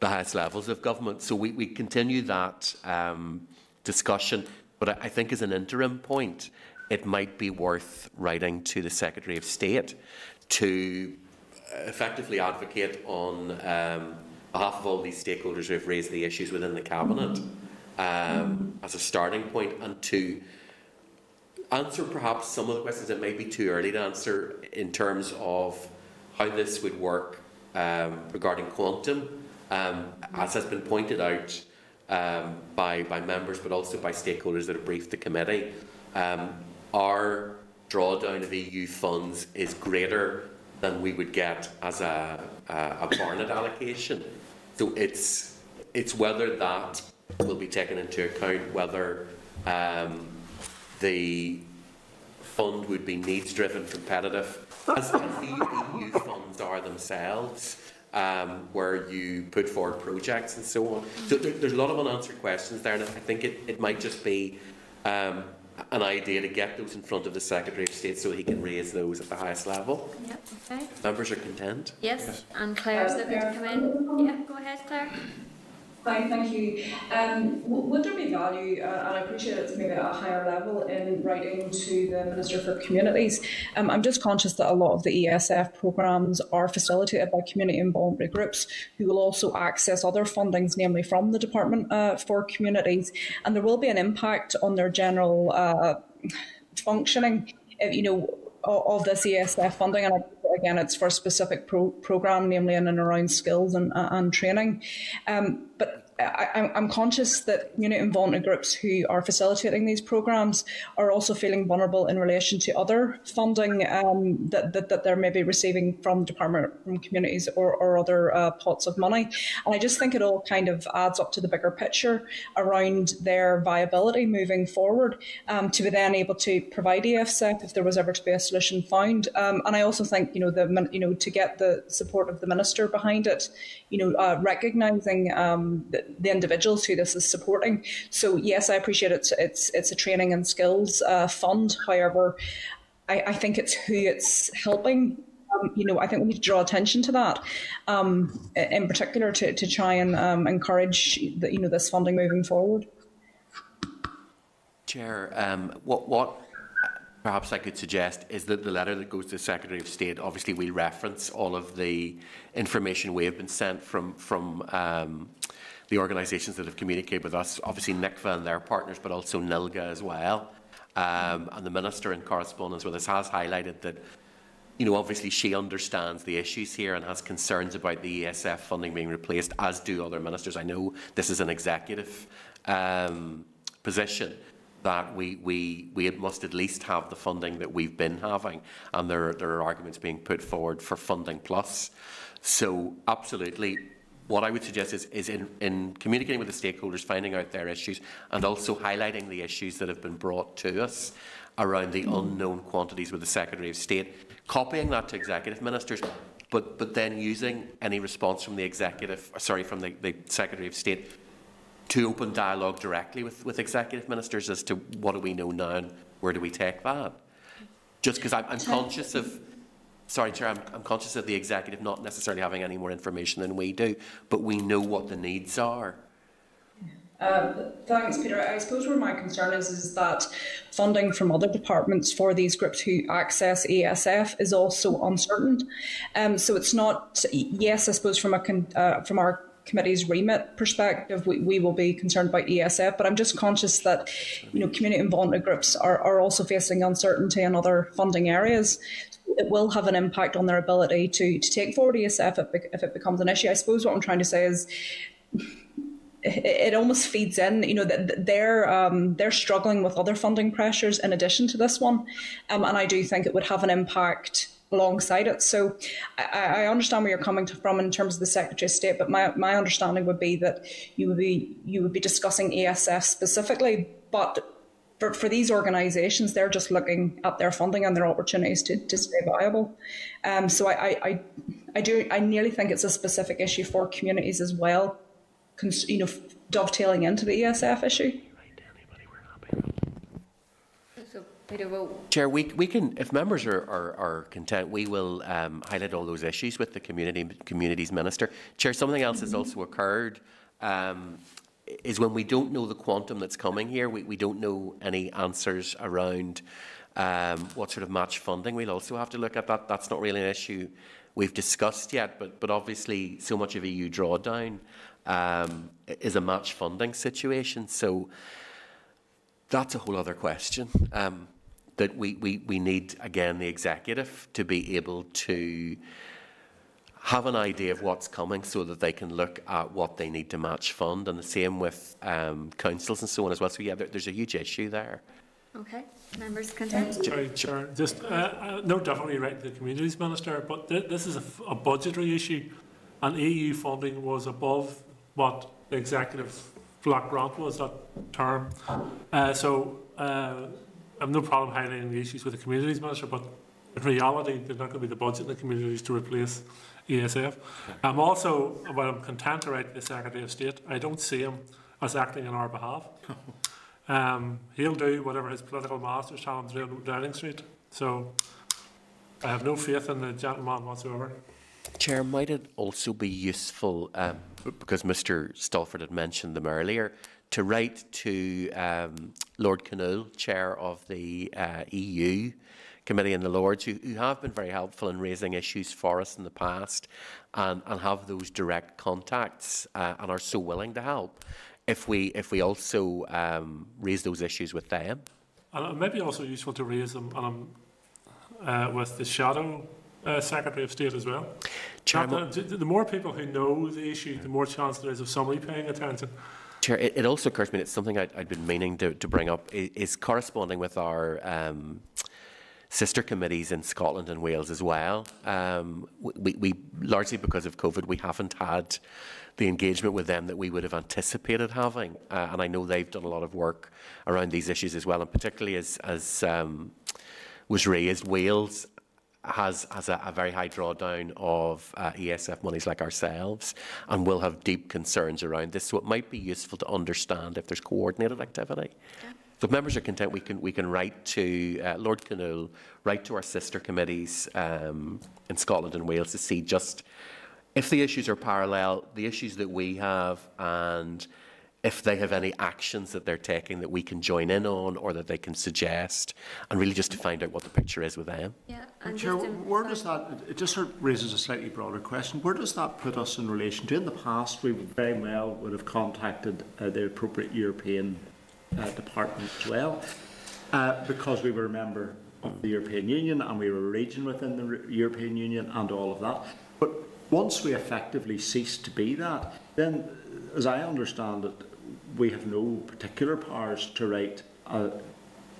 the highest levels of government. So we, we continue that um, discussion, but I, I think as an interim point, it might be worth writing to the Secretary of State to effectively advocate on um, behalf of all these stakeholders who have raised the issues within the Cabinet um, as a starting point, and to answer perhaps some of the questions that may be too early to answer in terms of how this would work um, regarding quantum, um, as has been pointed out um, by, by members but also by stakeholders that have briefed the committee. Um, our drawdown of E U funds is greater than we would get as a, a, a Barnett allocation. So it's, it's whether that will be taken into account, whether um, the fund would be needs-driven, competitive, as the E U funds are themselves, um, where you put forward projects and so on. So there, there's a lot of unanswered questions there, and I think it, it might just be um, an idea to get those in front of the Secretary of State so he can raise those at the highest level. Yep, okay. Members are content? Yes, yes. And Claire's uh, looking Claire. to come in. Yeah, go ahead, Claire. Hi, thank you. Um, would there be value, uh, and I appreciate it's maybe at a higher level, in writing to the Minister for Communities? Um, I'm just conscious that a lot of the E S F programmes are facilitated by community involuntary groups who will also access other fundings, namely from the Department uh, for Communities, and there will be an impact on their general uh, functioning, you know, of this E S F funding. And again, it's for a specific pro programme, namely in and around skills and, uh, and training. Um, but I, I'm conscious that community and volunteer groups who are facilitating these programmes are also feeling vulnerable in relation to other funding um, that, that, that they're maybe receiving from Department from Communities or, or other uh, pots of money. And I just think it all kind of adds up to the bigger picture around their viability moving forward, um, to be then able to provide E S F if there was ever to be a solution found. Um, and I also think, you know, the, you know, to get the support of the Minister behind it, you know, uh, recognising um, the, the individuals who this is supporting. So yes, I appreciate it's it's it's a training and skills uh, fund. However, I, I think it's who it's helping. Um, you know, I think we need to draw attention to that, um, in particular, to to try and um, encourage the, you know, this funding moving forward. Chair, um, what what? Perhaps I could suggest is that the letter that goes to the Secretary of State, obviously we reference all of the information we have been sent from, from um, the organisations that have communicated with us, obviously N I C V A and their partners, but also NILGA as well. Um, and the Minister in correspondence with us has highlighted that you know, obviously she understands the issues here and has concerns about the E S F funding being replaced, as do other ministers. I know this is an executive um, position, that we, we, we must at least have the funding that we've been having, and there, there are arguments being put forward for funding plus. So absolutely, what I would suggest is, is in, in communicating with the stakeholders, finding out their issues, and also highlighting the issues that have been brought to us around the unknown quantities with the Secretary of State, copying that to executive ministers, but, but then using any response from the executive, sorry, from the, the Secretary of State to open dialogue directly with, with executive ministers as to what do we know now and where do we take that. Just because I'm, I'm conscious of, sorry, Chair, I'm, I'm conscious of the executive not necessarily having any more information than we do, but we know what the needs are. Uh, thanks, Peter. I suppose where my concern is is that funding from other departments for these groups who access E S F is also uncertain. Um, so it's not, yes, I suppose from a con uh, from our committee's remit perspective, we, we will be concerned about E S F, but I'm just conscious that, you know, community and voluntary groups are, are also facing uncertainty in other funding areas. It will have an impact on their ability to, to take forward E S F if it, if it becomes an issue. I suppose what I'm trying to say is, it almost feeds in, you know, that they're um, they're struggling with other funding pressures in addition to this one, um, and I do think it would have an impact alongside it. So I, I understand where you're coming from in terms of the Secretary of State, but my my understanding would be that you would be you would be discussing E S F specifically, but for, for these organisations, they're just looking at their funding and their opportunities to to stay viable. Um, so I, I I I do I nearly think it's a specific issue for communities as well, you know, dovetailing into the E S F issue. So, Peter, we'll Chair, we, we can, if members are, are, are content, we will um, highlight all those issues with the community communities minister. Chair, something else mm-hmm. has also occurred um, is when we don't know the quantum that's coming here, we, we don't know any answers around um, what sort of match funding. We'll also have to look at that. That's not really an issue we've discussed yet, but, but obviously so much of E U drawdown Um, is a match funding situation, so that's a whole other question um, that we, we, we need, again, the executive to be able to have an idea of what's coming so that they can look at what they need to match fund, and the same with um, councils and so on as well. So yeah, there, there's a huge issue there. Okay, members, content. Sorry, Chair, just uh, uh, no, definitely right to the communities minister, but th this is a, f a budgetary issue, and E U funding was above what the executive block grant was that term. Uh, so uh, I've no problem highlighting the issues with the communities minister, but in reality, there's not going to be the budget in the communities to replace E S F. I'm also, while I'm content to write the Secretary of State, I don't see him as acting on our behalf. Um, he'll do whatever his political masters tell him to do on Downing Street. So I have no faith in the gentleman whatsoever. Chair, might it also be useful, um, because Mister Stalford had mentioned them earlier, to write to um, Lord Canole, Chair of the uh, E U Committee in the Lords, who, who have been very helpful in raising issues for us in the past, and, and have those direct contacts uh, and are so willing to help if we, if we also um, raise those issues with them. And it may be also useful to raise them um, uh, with the shadow Uh, Secretary of State as well. Chair, the, the more people who know the issue, the more chance there is of somebody paying attention. Chair, it, it also occurs to me, it's something I'd, I'd been meaning to, to bring up, is, is corresponding with our um, sister committees in Scotland and Wales as well. Um, we, we, largely because of COVID, we haven't had the engagement with them that we would have anticipated having. Uh, and I know they've done a lot of work around these issues as well, and particularly as, as um, was raised, Wales has, has a, a very high drawdown of uh, E S F monies like ourselves, and will have deep concerns around this. So it might be useful to understand if there's coordinated activity. Yeah. So if members are content, we can, we can write to uh, Lord Canole, write to our sister committees um, in Scotland and Wales to see just if the issues are parallel, the issues that we have, and if they have any actions that they're taking that we can join in on or that they can suggest, and really just to find out what the picture is with them. Yeah, and Chair, where does that, it just sort of raises a slightly broader question, where does that put us in relation to, in the past we very well would have contacted uh, the appropriate European uh, department as well, uh, because we were a member of the European Union, and we were a region within the European Union and all of that. But once we effectively cease to be that, then, as I understand it, we have no particular powers to write, uh,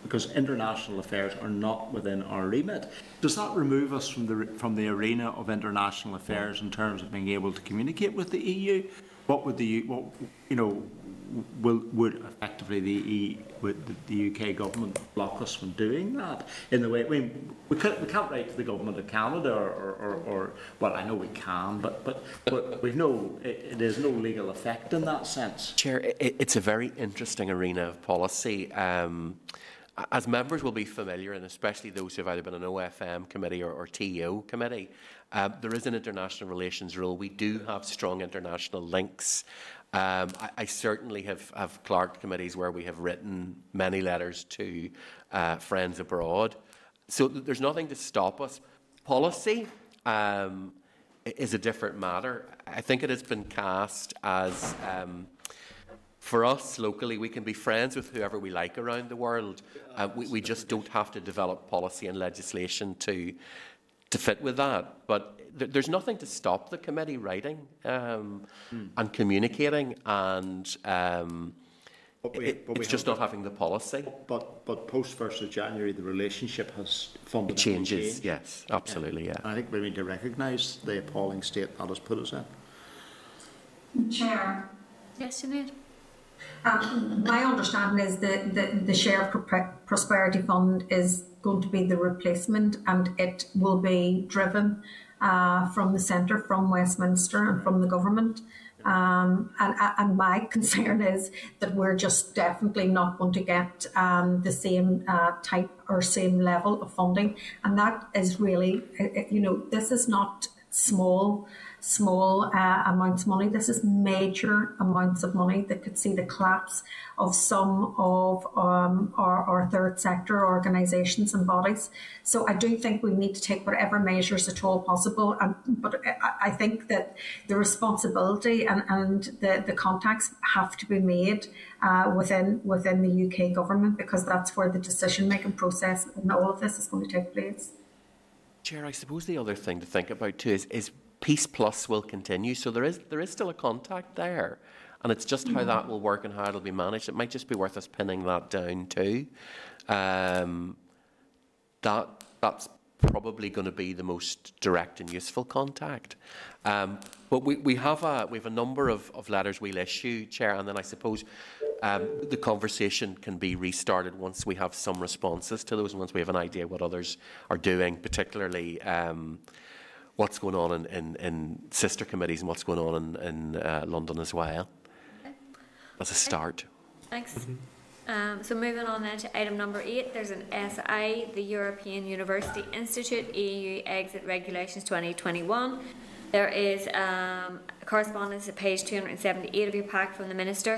because international affairs are not within our remit. Does that remove us from the, from the arena of international affairs in terms of being able to communicate with the E U? What would the, what, you know, will, would effectively the, E U, would the U K government block us from doing that? In the way, I mean, we can't, we can't write to the government of Canada, or, or, or, or well, I know we can, but but, but we've no, it, there's no legal effect in that sense. Chair, it, it's a very interesting arena of policy. Um, As members will be familiar, and especially those who have either been an O F M committee or, or T E O committee, uh, there is an international relations rule. We do have strong international links. Um, I, I certainly have, have clerked committees where we have written many letters to uh, friends abroad. So th there's nothing to stop us. Policy um, is a different matter. I think it has been cast as... Um, For us, locally, we can be friends with whoever we like around the world. Uh, we, we just don't have to develop policy and legislation to, to fit with that. But th there's nothing to stop the committee writing um, mm. and communicating, and um, but we, it, but it's just not having the policy. But, but post-first of January, the relationship has fundamentally changed. It changes, yes, absolutely, yeah. yeah. I think we need to recognise the appalling state that has put us in. Chair. Yes, indeed. Um, my understanding is that the, the Share of Prosperity Fund is going to be the replacement, and it will be driven uh, from the centre, from Westminster and from the government. Um, and, and my concern is that we're just definitely not going to get um, the same uh, type or same level of funding. And that is really, you know, this is not small. small uh, amounts of money. This is major amounts of money that could see the collapse of some of um, our, our third sector organisations and bodies. So I do think we need to take whatever measures at all possible. And, but I, I think that the responsibility and, and the, the contacts have to be made uh, within, within the U K government, because that's where the decision-making process and all of this is going to take place. Chair, I suppose the other thing to think about too is, is Peace Plus will continue, so there is there is still a contact there, and it's just how that will work and how it'll be managed. It might just be worth us pinning that down too. Um, that that's probably going to be the most direct and useful contact. Um, but we we have a we have a number of, of letters we'll issue, Chair, and then I suppose um, the conversation can be restarted once we have some responses to those, and once we have an idea what others are doing, particularly. Um, What's going on in, in, in sister committees and what's going on in, in uh, London as well. That's a start. Thanks. Mm-hmm. um, so moving on then to item number eight, there's an S I, the European University Institute, E U Exit Regulations twenty twenty-one. There is um, correspondence at page two hundred seventy-eight of your pack from the Minister.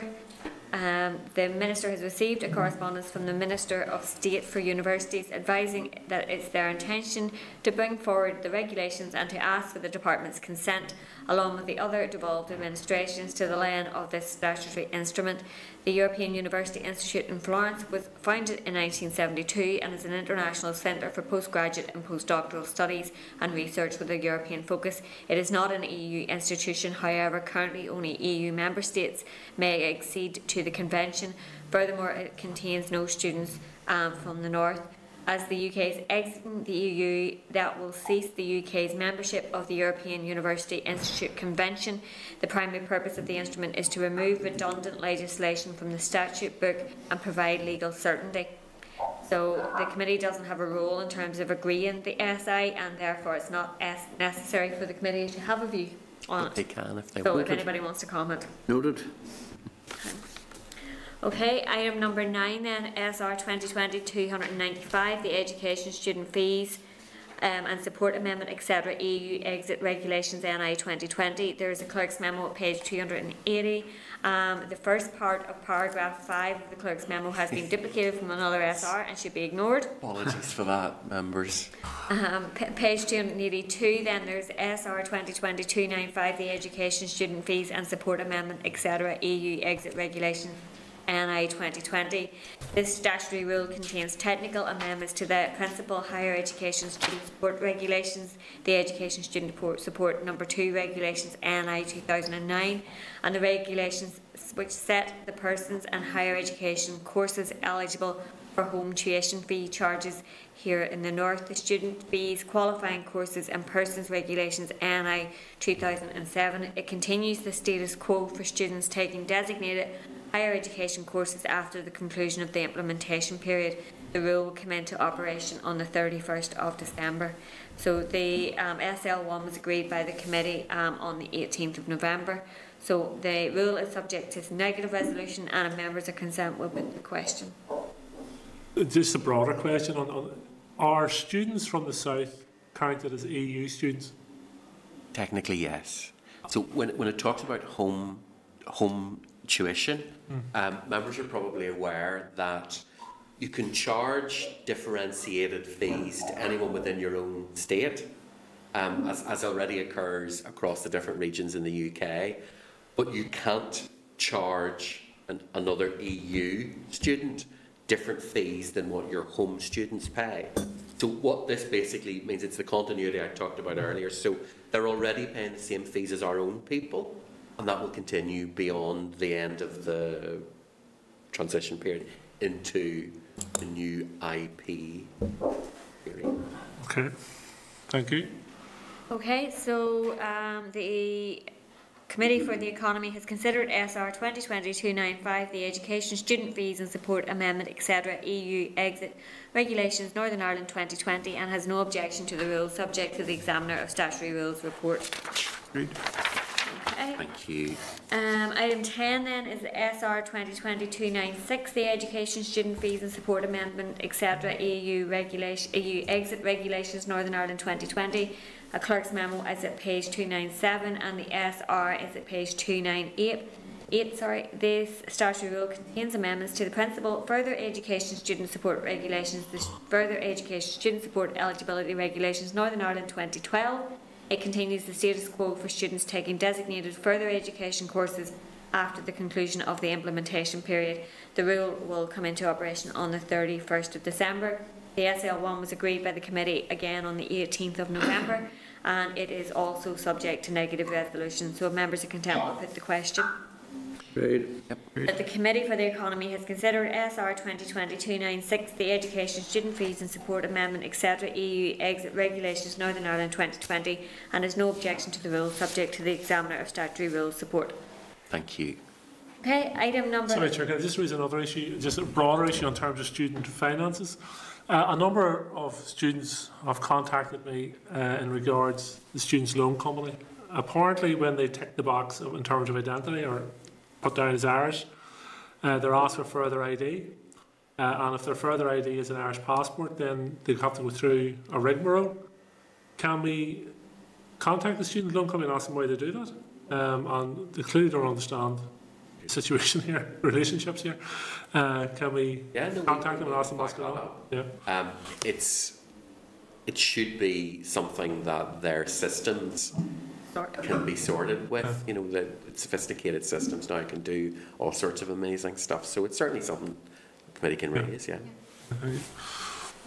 Um, the Minister has received a correspondence from the Minister of State for Universities advising that it's their intention to bring forward the regulations and to ask for the Department's consent, along with the other devolved administrations, to the laying of this statutory instrument. The European University Institute in Florence was founded in nineteen seventy-two and is an international centre for postgraduate and postdoctoral studies and research with a European focus. It is not an E U institution, however, currently only E U member states may accede to the Convention. Furthermore, it contains no students um, from the North. As the U K is exiting the E U, that will cease the U K's membership of the European University Institute Convention. The primary purpose of the instrument is to remove redundant legislation from the statute book and provide legal certainty. So the committee doesn't have a role in terms of agreeing the S I, and therefore it's not necessary for the committee to have a view on but it. They can if they so wanted. If anybody wants to comment. Noted. Okay, item number nine then, S R twenty twenty dash two ninety-five, the Education Student Fees um, and Support Amendment, et cetera, E U Exit Regulations, N I twenty twenty. There is a Clerk's Memo at page two hundred eighty. Um, the first part of paragraph five of the Clerk's Memo has been duplicated from another S R and should be ignored. Apologies for that, members. Um, page two hundred eighty-two, then there's S R twenty twenty dash two ninety-five, the Education Student Fees and Support Amendment, et cetera, E U Exit Regulations. N I twenty twenty. This statutory rule contains technical amendments to the Principal Higher Education Student Support Regulations, the Education Student Support Number two Regulations N I two thousand nine, and the regulations which set the persons and higher education courses eligible for home tuition fee charges here in the north, the student fees, qualifying courses and persons regulations N I two thousand seven. It continues the status quo for students taking designated higher education courses after the conclusion of the implementation period. The rule will come into operation on the thirty-first of December. So the um, S L one was agreed by the committee um, on the eighteenth of November. So the rule is subject to its negative resolution, and if members are concerned, we'll put the question. Just a broader question on, on are students from the south counted as E U students? Technically, yes. So when when it talks about home home tuition, mm. um, members are probably aware that you can charge differentiated fees to anyone within your own state, um, as as already occurs across the different regions in the U K, but you can't charge an, another E U student different fees than what your home students pay. So what this basically means, it's the continuity I talked about earlier. So they're already paying the same fees as our own people, and that will continue beyond the end of the transition period into the new I P period. Okay, thank you. Okay, so um, the Committee for the Economy has considered S R twenty twenty two ninety-five, the Education Student Fees and Support Amendment, et cetera, E U Exit Regulations, Northern Ireland twenty twenty, and has no objection to the rule, subject to the Examiner of Statutory Rules report. Agreed. Okay. Thank you. Um, item ten then is S R twenty twenty two ninety-six, the Education Student Fees and Support Amendment, et cetera, E U regulation, E U Exit Regulations, Northern Ireland twenty twenty. A clerk's memo is at page two ninety-seven and the S R is at page two ninety-eight. Sorry, this statutory rule contains amendments to the principal further education student support regulations, the further education student support eligibility regulations Northern Ireland twenty twelve. It continues the status quo for students taking designated further education courses after the conclusion of the implementation period. The rule will come into operation on the thirty-first of December. The S L one was agreed by the committee again on the eighteenth of November, and it is also subject to negative resolution. So if members are content, we'll put the question. Great. Yep. The Committee for the Economy has considered S R twenty twenty two ninety-six, the Education Student Fees and Support Amendment, et cetera, E U Exit Regulations, Northern Ireland twenty twenty, and has no objection to the rule, subject to the Examiner of Statutory Rules support. Thank you. Okay, item number... Sorry, Chair, can I just raise another issue, just a broader issue in terms of student finances? Uh, a number of students have contacted me uh, in regards to the Students' Loan Company. Apparently, when they tick the box in terms of identity or put down as Irish, uh, they're asked for further I D. Uh, and if their further I D is an Irish passport, then they have to go through a rigmarole. Can we contact the Students' Loan Company and ask them why they do that? Um, and they clearly don't understand situation here, relationships here. Uh, can we yeah, no, contact we, them and ask them what's going on? Yeah. Um, it's, it should be something that their systems can be sorted with. Yeah. You know, the sophisticated systems now can do all sorts of amazing stuff. So it's certainly something the committee can raise. Yeah. yeah. yeah.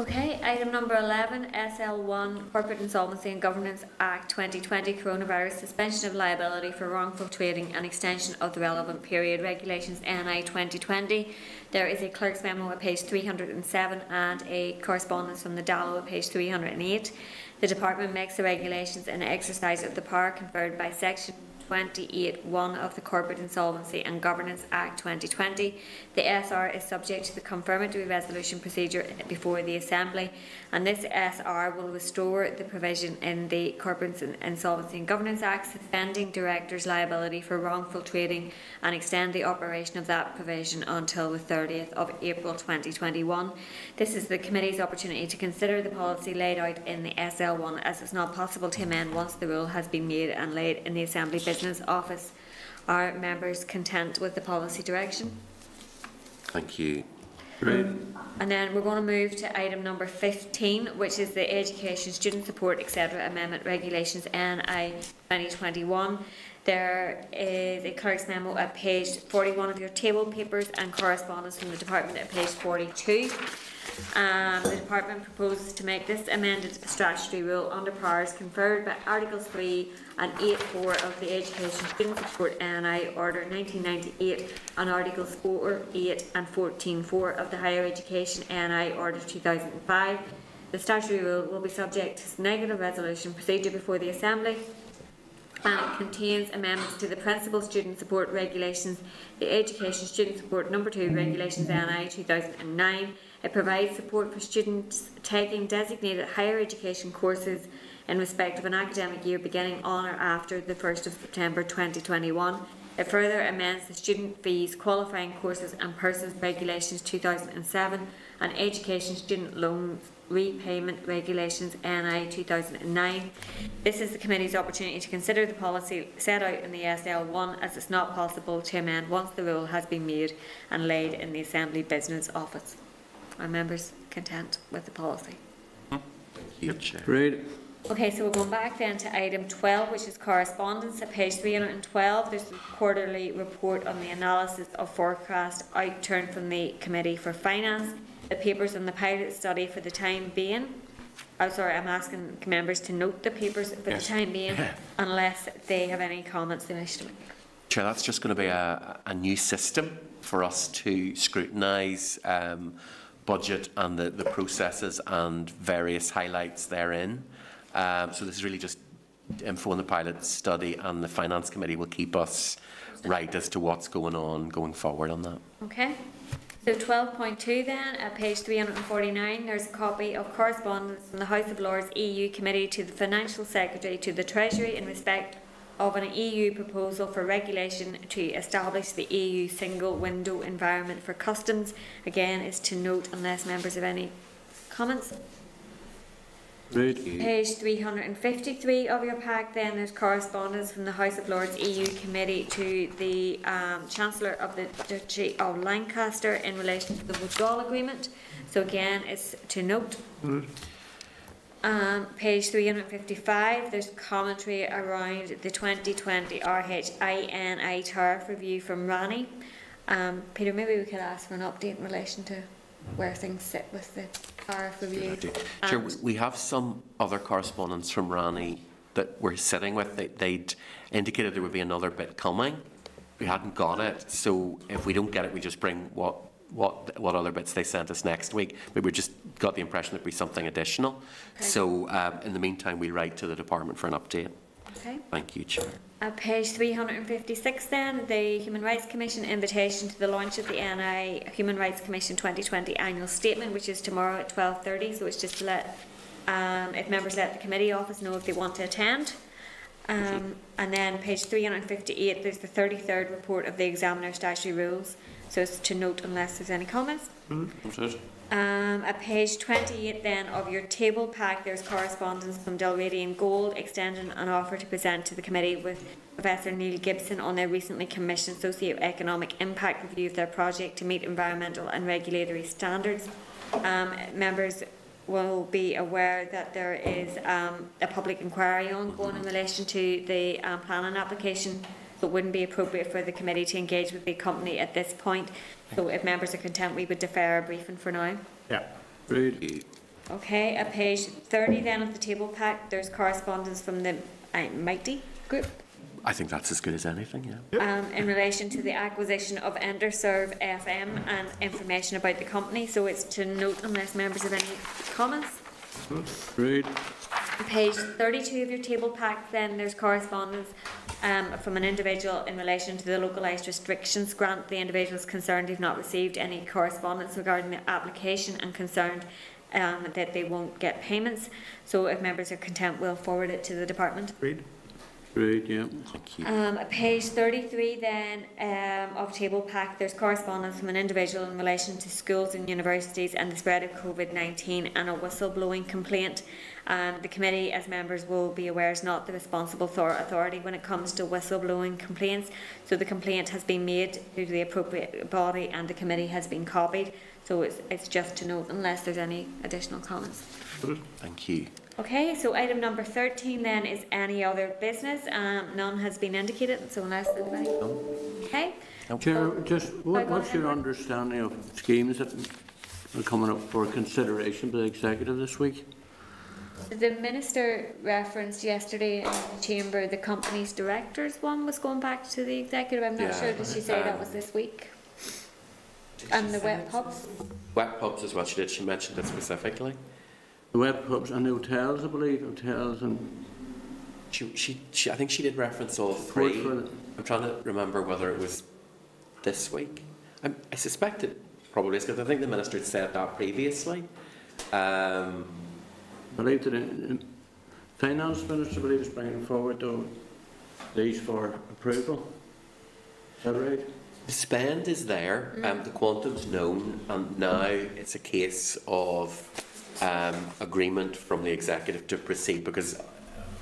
Okay, item number eleven, S L one, Corporate Insolvency and Governance Act twenty twenty, Coronavirus, Suspension of Liability for Wrongful Trading and Extension of the Relevant Period, Regulations N I twenty twenty. There is a clerk's memo at page three hundred seven and a correspondence from the D A L O at page three hundred eight. The Department makes the regulations in exercise of the power conferred by Section twenty-eight point one of the Corporate Insolvency and Governance Act twenty twenty. The S R is subject to the confirmatory resolution procedure before the Assembly, and this S R will restore the provision in the Corporate Insolvency and Governance Act suspending directors' liability for wrongful trading and extend the operation of that provision until the thirtieth of April twenty twenty-one. This is the Committee's opportunity to consider the policy laid out in the S L one, as it's not possible to amend once the rule has been made and laid in the Assembly business office. Are members content with the policy direction? Thank you. Right. Um, and then we're going to move to item number fifteen, which is the Education, Student Support, et cetera. Amendment Regulations N I twenty twenty-one. There is a clerk's memo at page forty-one of your table papers and correspondence from the department at page forty-two. Um, the department proposes to make this amended statutory rule under powers conferred by Articles three and eight four of the Education Student Support N I Order nineteen ninety-eight and Articles four, eight and fourteen four of the Higher Education N I Order two thousand five. The statutory rule will be subject to negative resolution procedure before the Assembly, and it contains amendments to the Principal Student Support Regulations, the Education Student Support Number two Regulations N I two thousand nine. It provides support for students taking designated higher education courses in respect of an academic year beginning on or after the first of September twenty twenty-one. It further amends the Student Fees, Qualifying Courses and Persons Regulations two thousand seven and Education Student Loans Repayment Regulations N I two thousand nine. This is the Committee's opportunity to consider the policy set out in the S L one, as it's not possible to amend once the rule has been made and laid in the Assembly Business Office. Are members content with the policy? Thank you, Chair. Right. Okay, so we're going back then to item twelve, which is correspondence at page three hundred twelve. There's the quarterly report on the analysis of forecast outturn from the Committee for Finance. The papers on the pilot study for the time being. I'm oh, sorry, I'm asking members to note the papers for yes. the time being, unless they have any comments they wish to make. Chair, that's just going to be a, a new system for us to scrutinise um, budget and the, the processes and various highlights therein. Um, so this is really just info on the pilot study, and the Finance Committee will keep us right as to what's going on going forward on that. Okay. So twelve point two then, at page three hundred forty-nine, there's a copy of correspondence from the House of Lords E U Committee to the Financial Secretary to the Treasury in respect of an E U proposal for regulation to establish the E U single window environment for customs. Again, is to note unless members have any comments. Right. Page three hundred fifty-three of your pack then, there's correspondence from the House of Lords E U Committee to the um, Chancellor of the Duchy of Lancaster in relation to the withdrawal agreement. So again, it's to note. Mm. Um, page three hundred fifty-five, there's commentary around the twenty twenty R H I N I tariff review from Rani. Um, Peter, maybe we could ask for an update in relation to where things sit with the tariff review. Sure, we have some other correspondence from Rani that we're sitting with. They, they'd indicated there would be another bit coming. We hadn't got it, so if we don't get it, we just bring what what what other bits they sent us next week. But we just got the impression there'd be something additional. Okay. So um, in the meantime, we write to the department for an update. Okay. Thank you, Chair. At page three hundred fifty-six then, the Human Rights Commission invitation to the launch of the N I Human Rights Commission twenty twenty annual statement, which is tomorrow at twelve thirty, so it's just to let, um, if members let the committee office know if they want to attend. Um, and then page three hundred fifty-eight, there's the thirty-third report of the Examiner Statutory Rules, so it's to note unless there's any comments. Mm, that's it. Um, at page twenty-eight then of your table pack, there's correspondence from Dalrady and Gold extending an offer to present to the committee with Professor Neil Gibson on their recently commissioned socio-economic impact review of their project to meet environmental and regulatory standards. Um, members will be aware that there is um, a public inquiry ongoing in relation to the um, planning application, so it wouldn't be appropriate for the committee to engage with the company at this point. So if members are content, we would defer our briefing for now. Yeah. Rude. Okay, at page thirty then of the table pack, there's correspondence from the uh, Mighty Group. I think that's as good as anything, yeah. Yep. Um, in relation to the acquisition of EnderServe F M and information about the company, so it's to note unless members have any comments. Great. Page thirty-two of your table pack then, there's correspondence um, from an individual in relation to the localised restrictions grant. The individual is concerned they've not received any correspondence regarding the application and concerned um, that they won't get payments. So if members are content, we'll forward it to the department. Great. Right, yeah. Thank you. Um, at page thirty-three then um, of table pack, there's correspondence from an individual in relation to schools and universities and the spread of COVID nineteen and a whistleblowing complaint. and the committee, as members will be aware, is not the responsible authority when it comes to whistleblowing complaints. So the complaint has been made to the appropriate body and the committee has been copied. So it's, it's just to note, unless there's any additional comments. Thank you. Okay, so item number thirteen then is any other business. Um, none has been indicated, so unless anybody... No. Okay. No. Chair, so, just what, what's your understanding of schemes that are coming up for consideration by the Executive this week? The Minister referenced yesterday in the Chamber the company's directors one was going back to the Executive. I'm not yeah, sure, did she say um, that was this week? And the wet pubs? Wet pubs is what she did, she mentioned it specifically. The web pubs and the hotels, I believe, hotels and... She, she, she, I think she did reference all three. I'm trying to remember whether it was this week. I, I suspect it probably is, because I think the Minister had said that previously. Um, I believe that the Finance Minister, I believe, is bringing forward though, these for approval. Is that right? The spend is there, mm. um, the quantum's known, and now it's a case of... Um, agreement from the Executive to proceed, because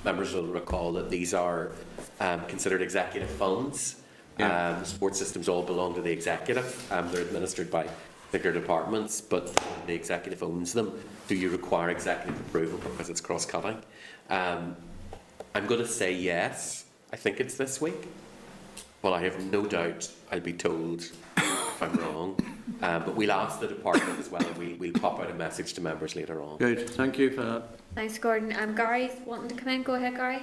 members will recall that these are um, considered executive funds. Yeah. Um, the support systems all belong to the Executive. Um, they're administered by bigger departments, but the Executive owns them. Do you require Executive approval because it's cross-cutting? Um, I'm going to say yes. I think it's this week. Well, I have no doubt I'll be told if I'm wrong. Um, but we'll ask the department as well, and we, we'll pop out a message to members later on. Good, thank you for that. Thanks, Gordon. Um, Gary's wanting to come in. Go ahead, Gary.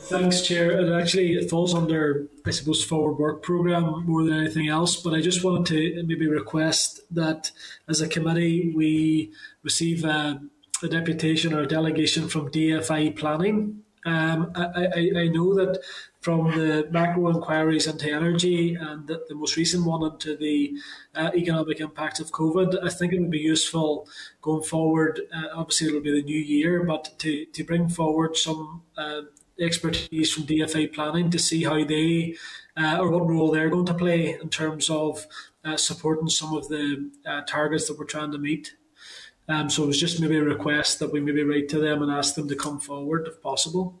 Thanks, Chair. And actually, it falls under, I suppose, forward work programme more than anything else. But I just wanted to maybe request that, as a committee, we receive a, a deputation or a delegation from D F I Planning. Um, I, I, I know that from the macro inquiries into energy and the, the most recent one into the uh, economic impacts of COVID, I think it would be useful going forward, uh, obviously it will be the new year, but to, to bring forward some uh, expertise from D F I Planning to see how they, uh, or what role they're going to play in terms of uh, supporting some of the uh, targets that we're trying to meet. Um, so it was just maybe a request that we maybe write to them and ask them to come forward if possible.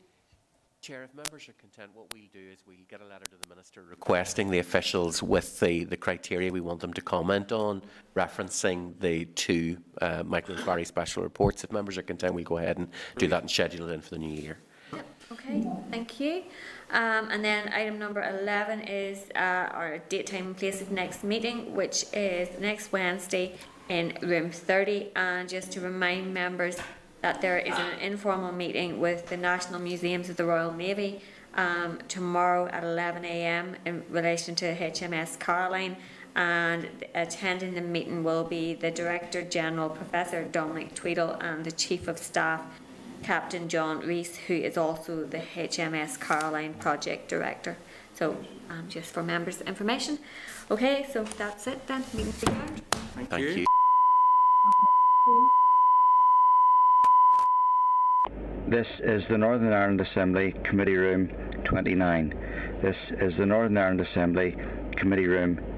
Chair, if members are content, what we'll do is we'll get a letter to the Minister requesting the officials with the, the criteria we want them to comment on, referencing the two uh, micro-inquiry special reports. If members are content, we'll go ahead and do that and schedule it in for the new year. Yep. Okay, thank you. Um, and then item number eleven is uh, our date, time and place of next meeting, which is next Wednesday in room thirty. And just to remind members that there is an informal meeting with the National Museums of the Royal Navy um, tomorrow at eleven a m in relation to H M S Caroline, and attending the meeting will be the Director General Professor Dominic Tweedle and the Chief of Staff Captain John Rees, who is also the H M S Caroline Project Director. So um, just for members' information. Okay, so that's it then. Meeting's adjourned. Thank, Thank you. you. This is the Northern Ireland Assembly Committee Room twenty-nine. This is the Northern Ireland Assembly Committee Room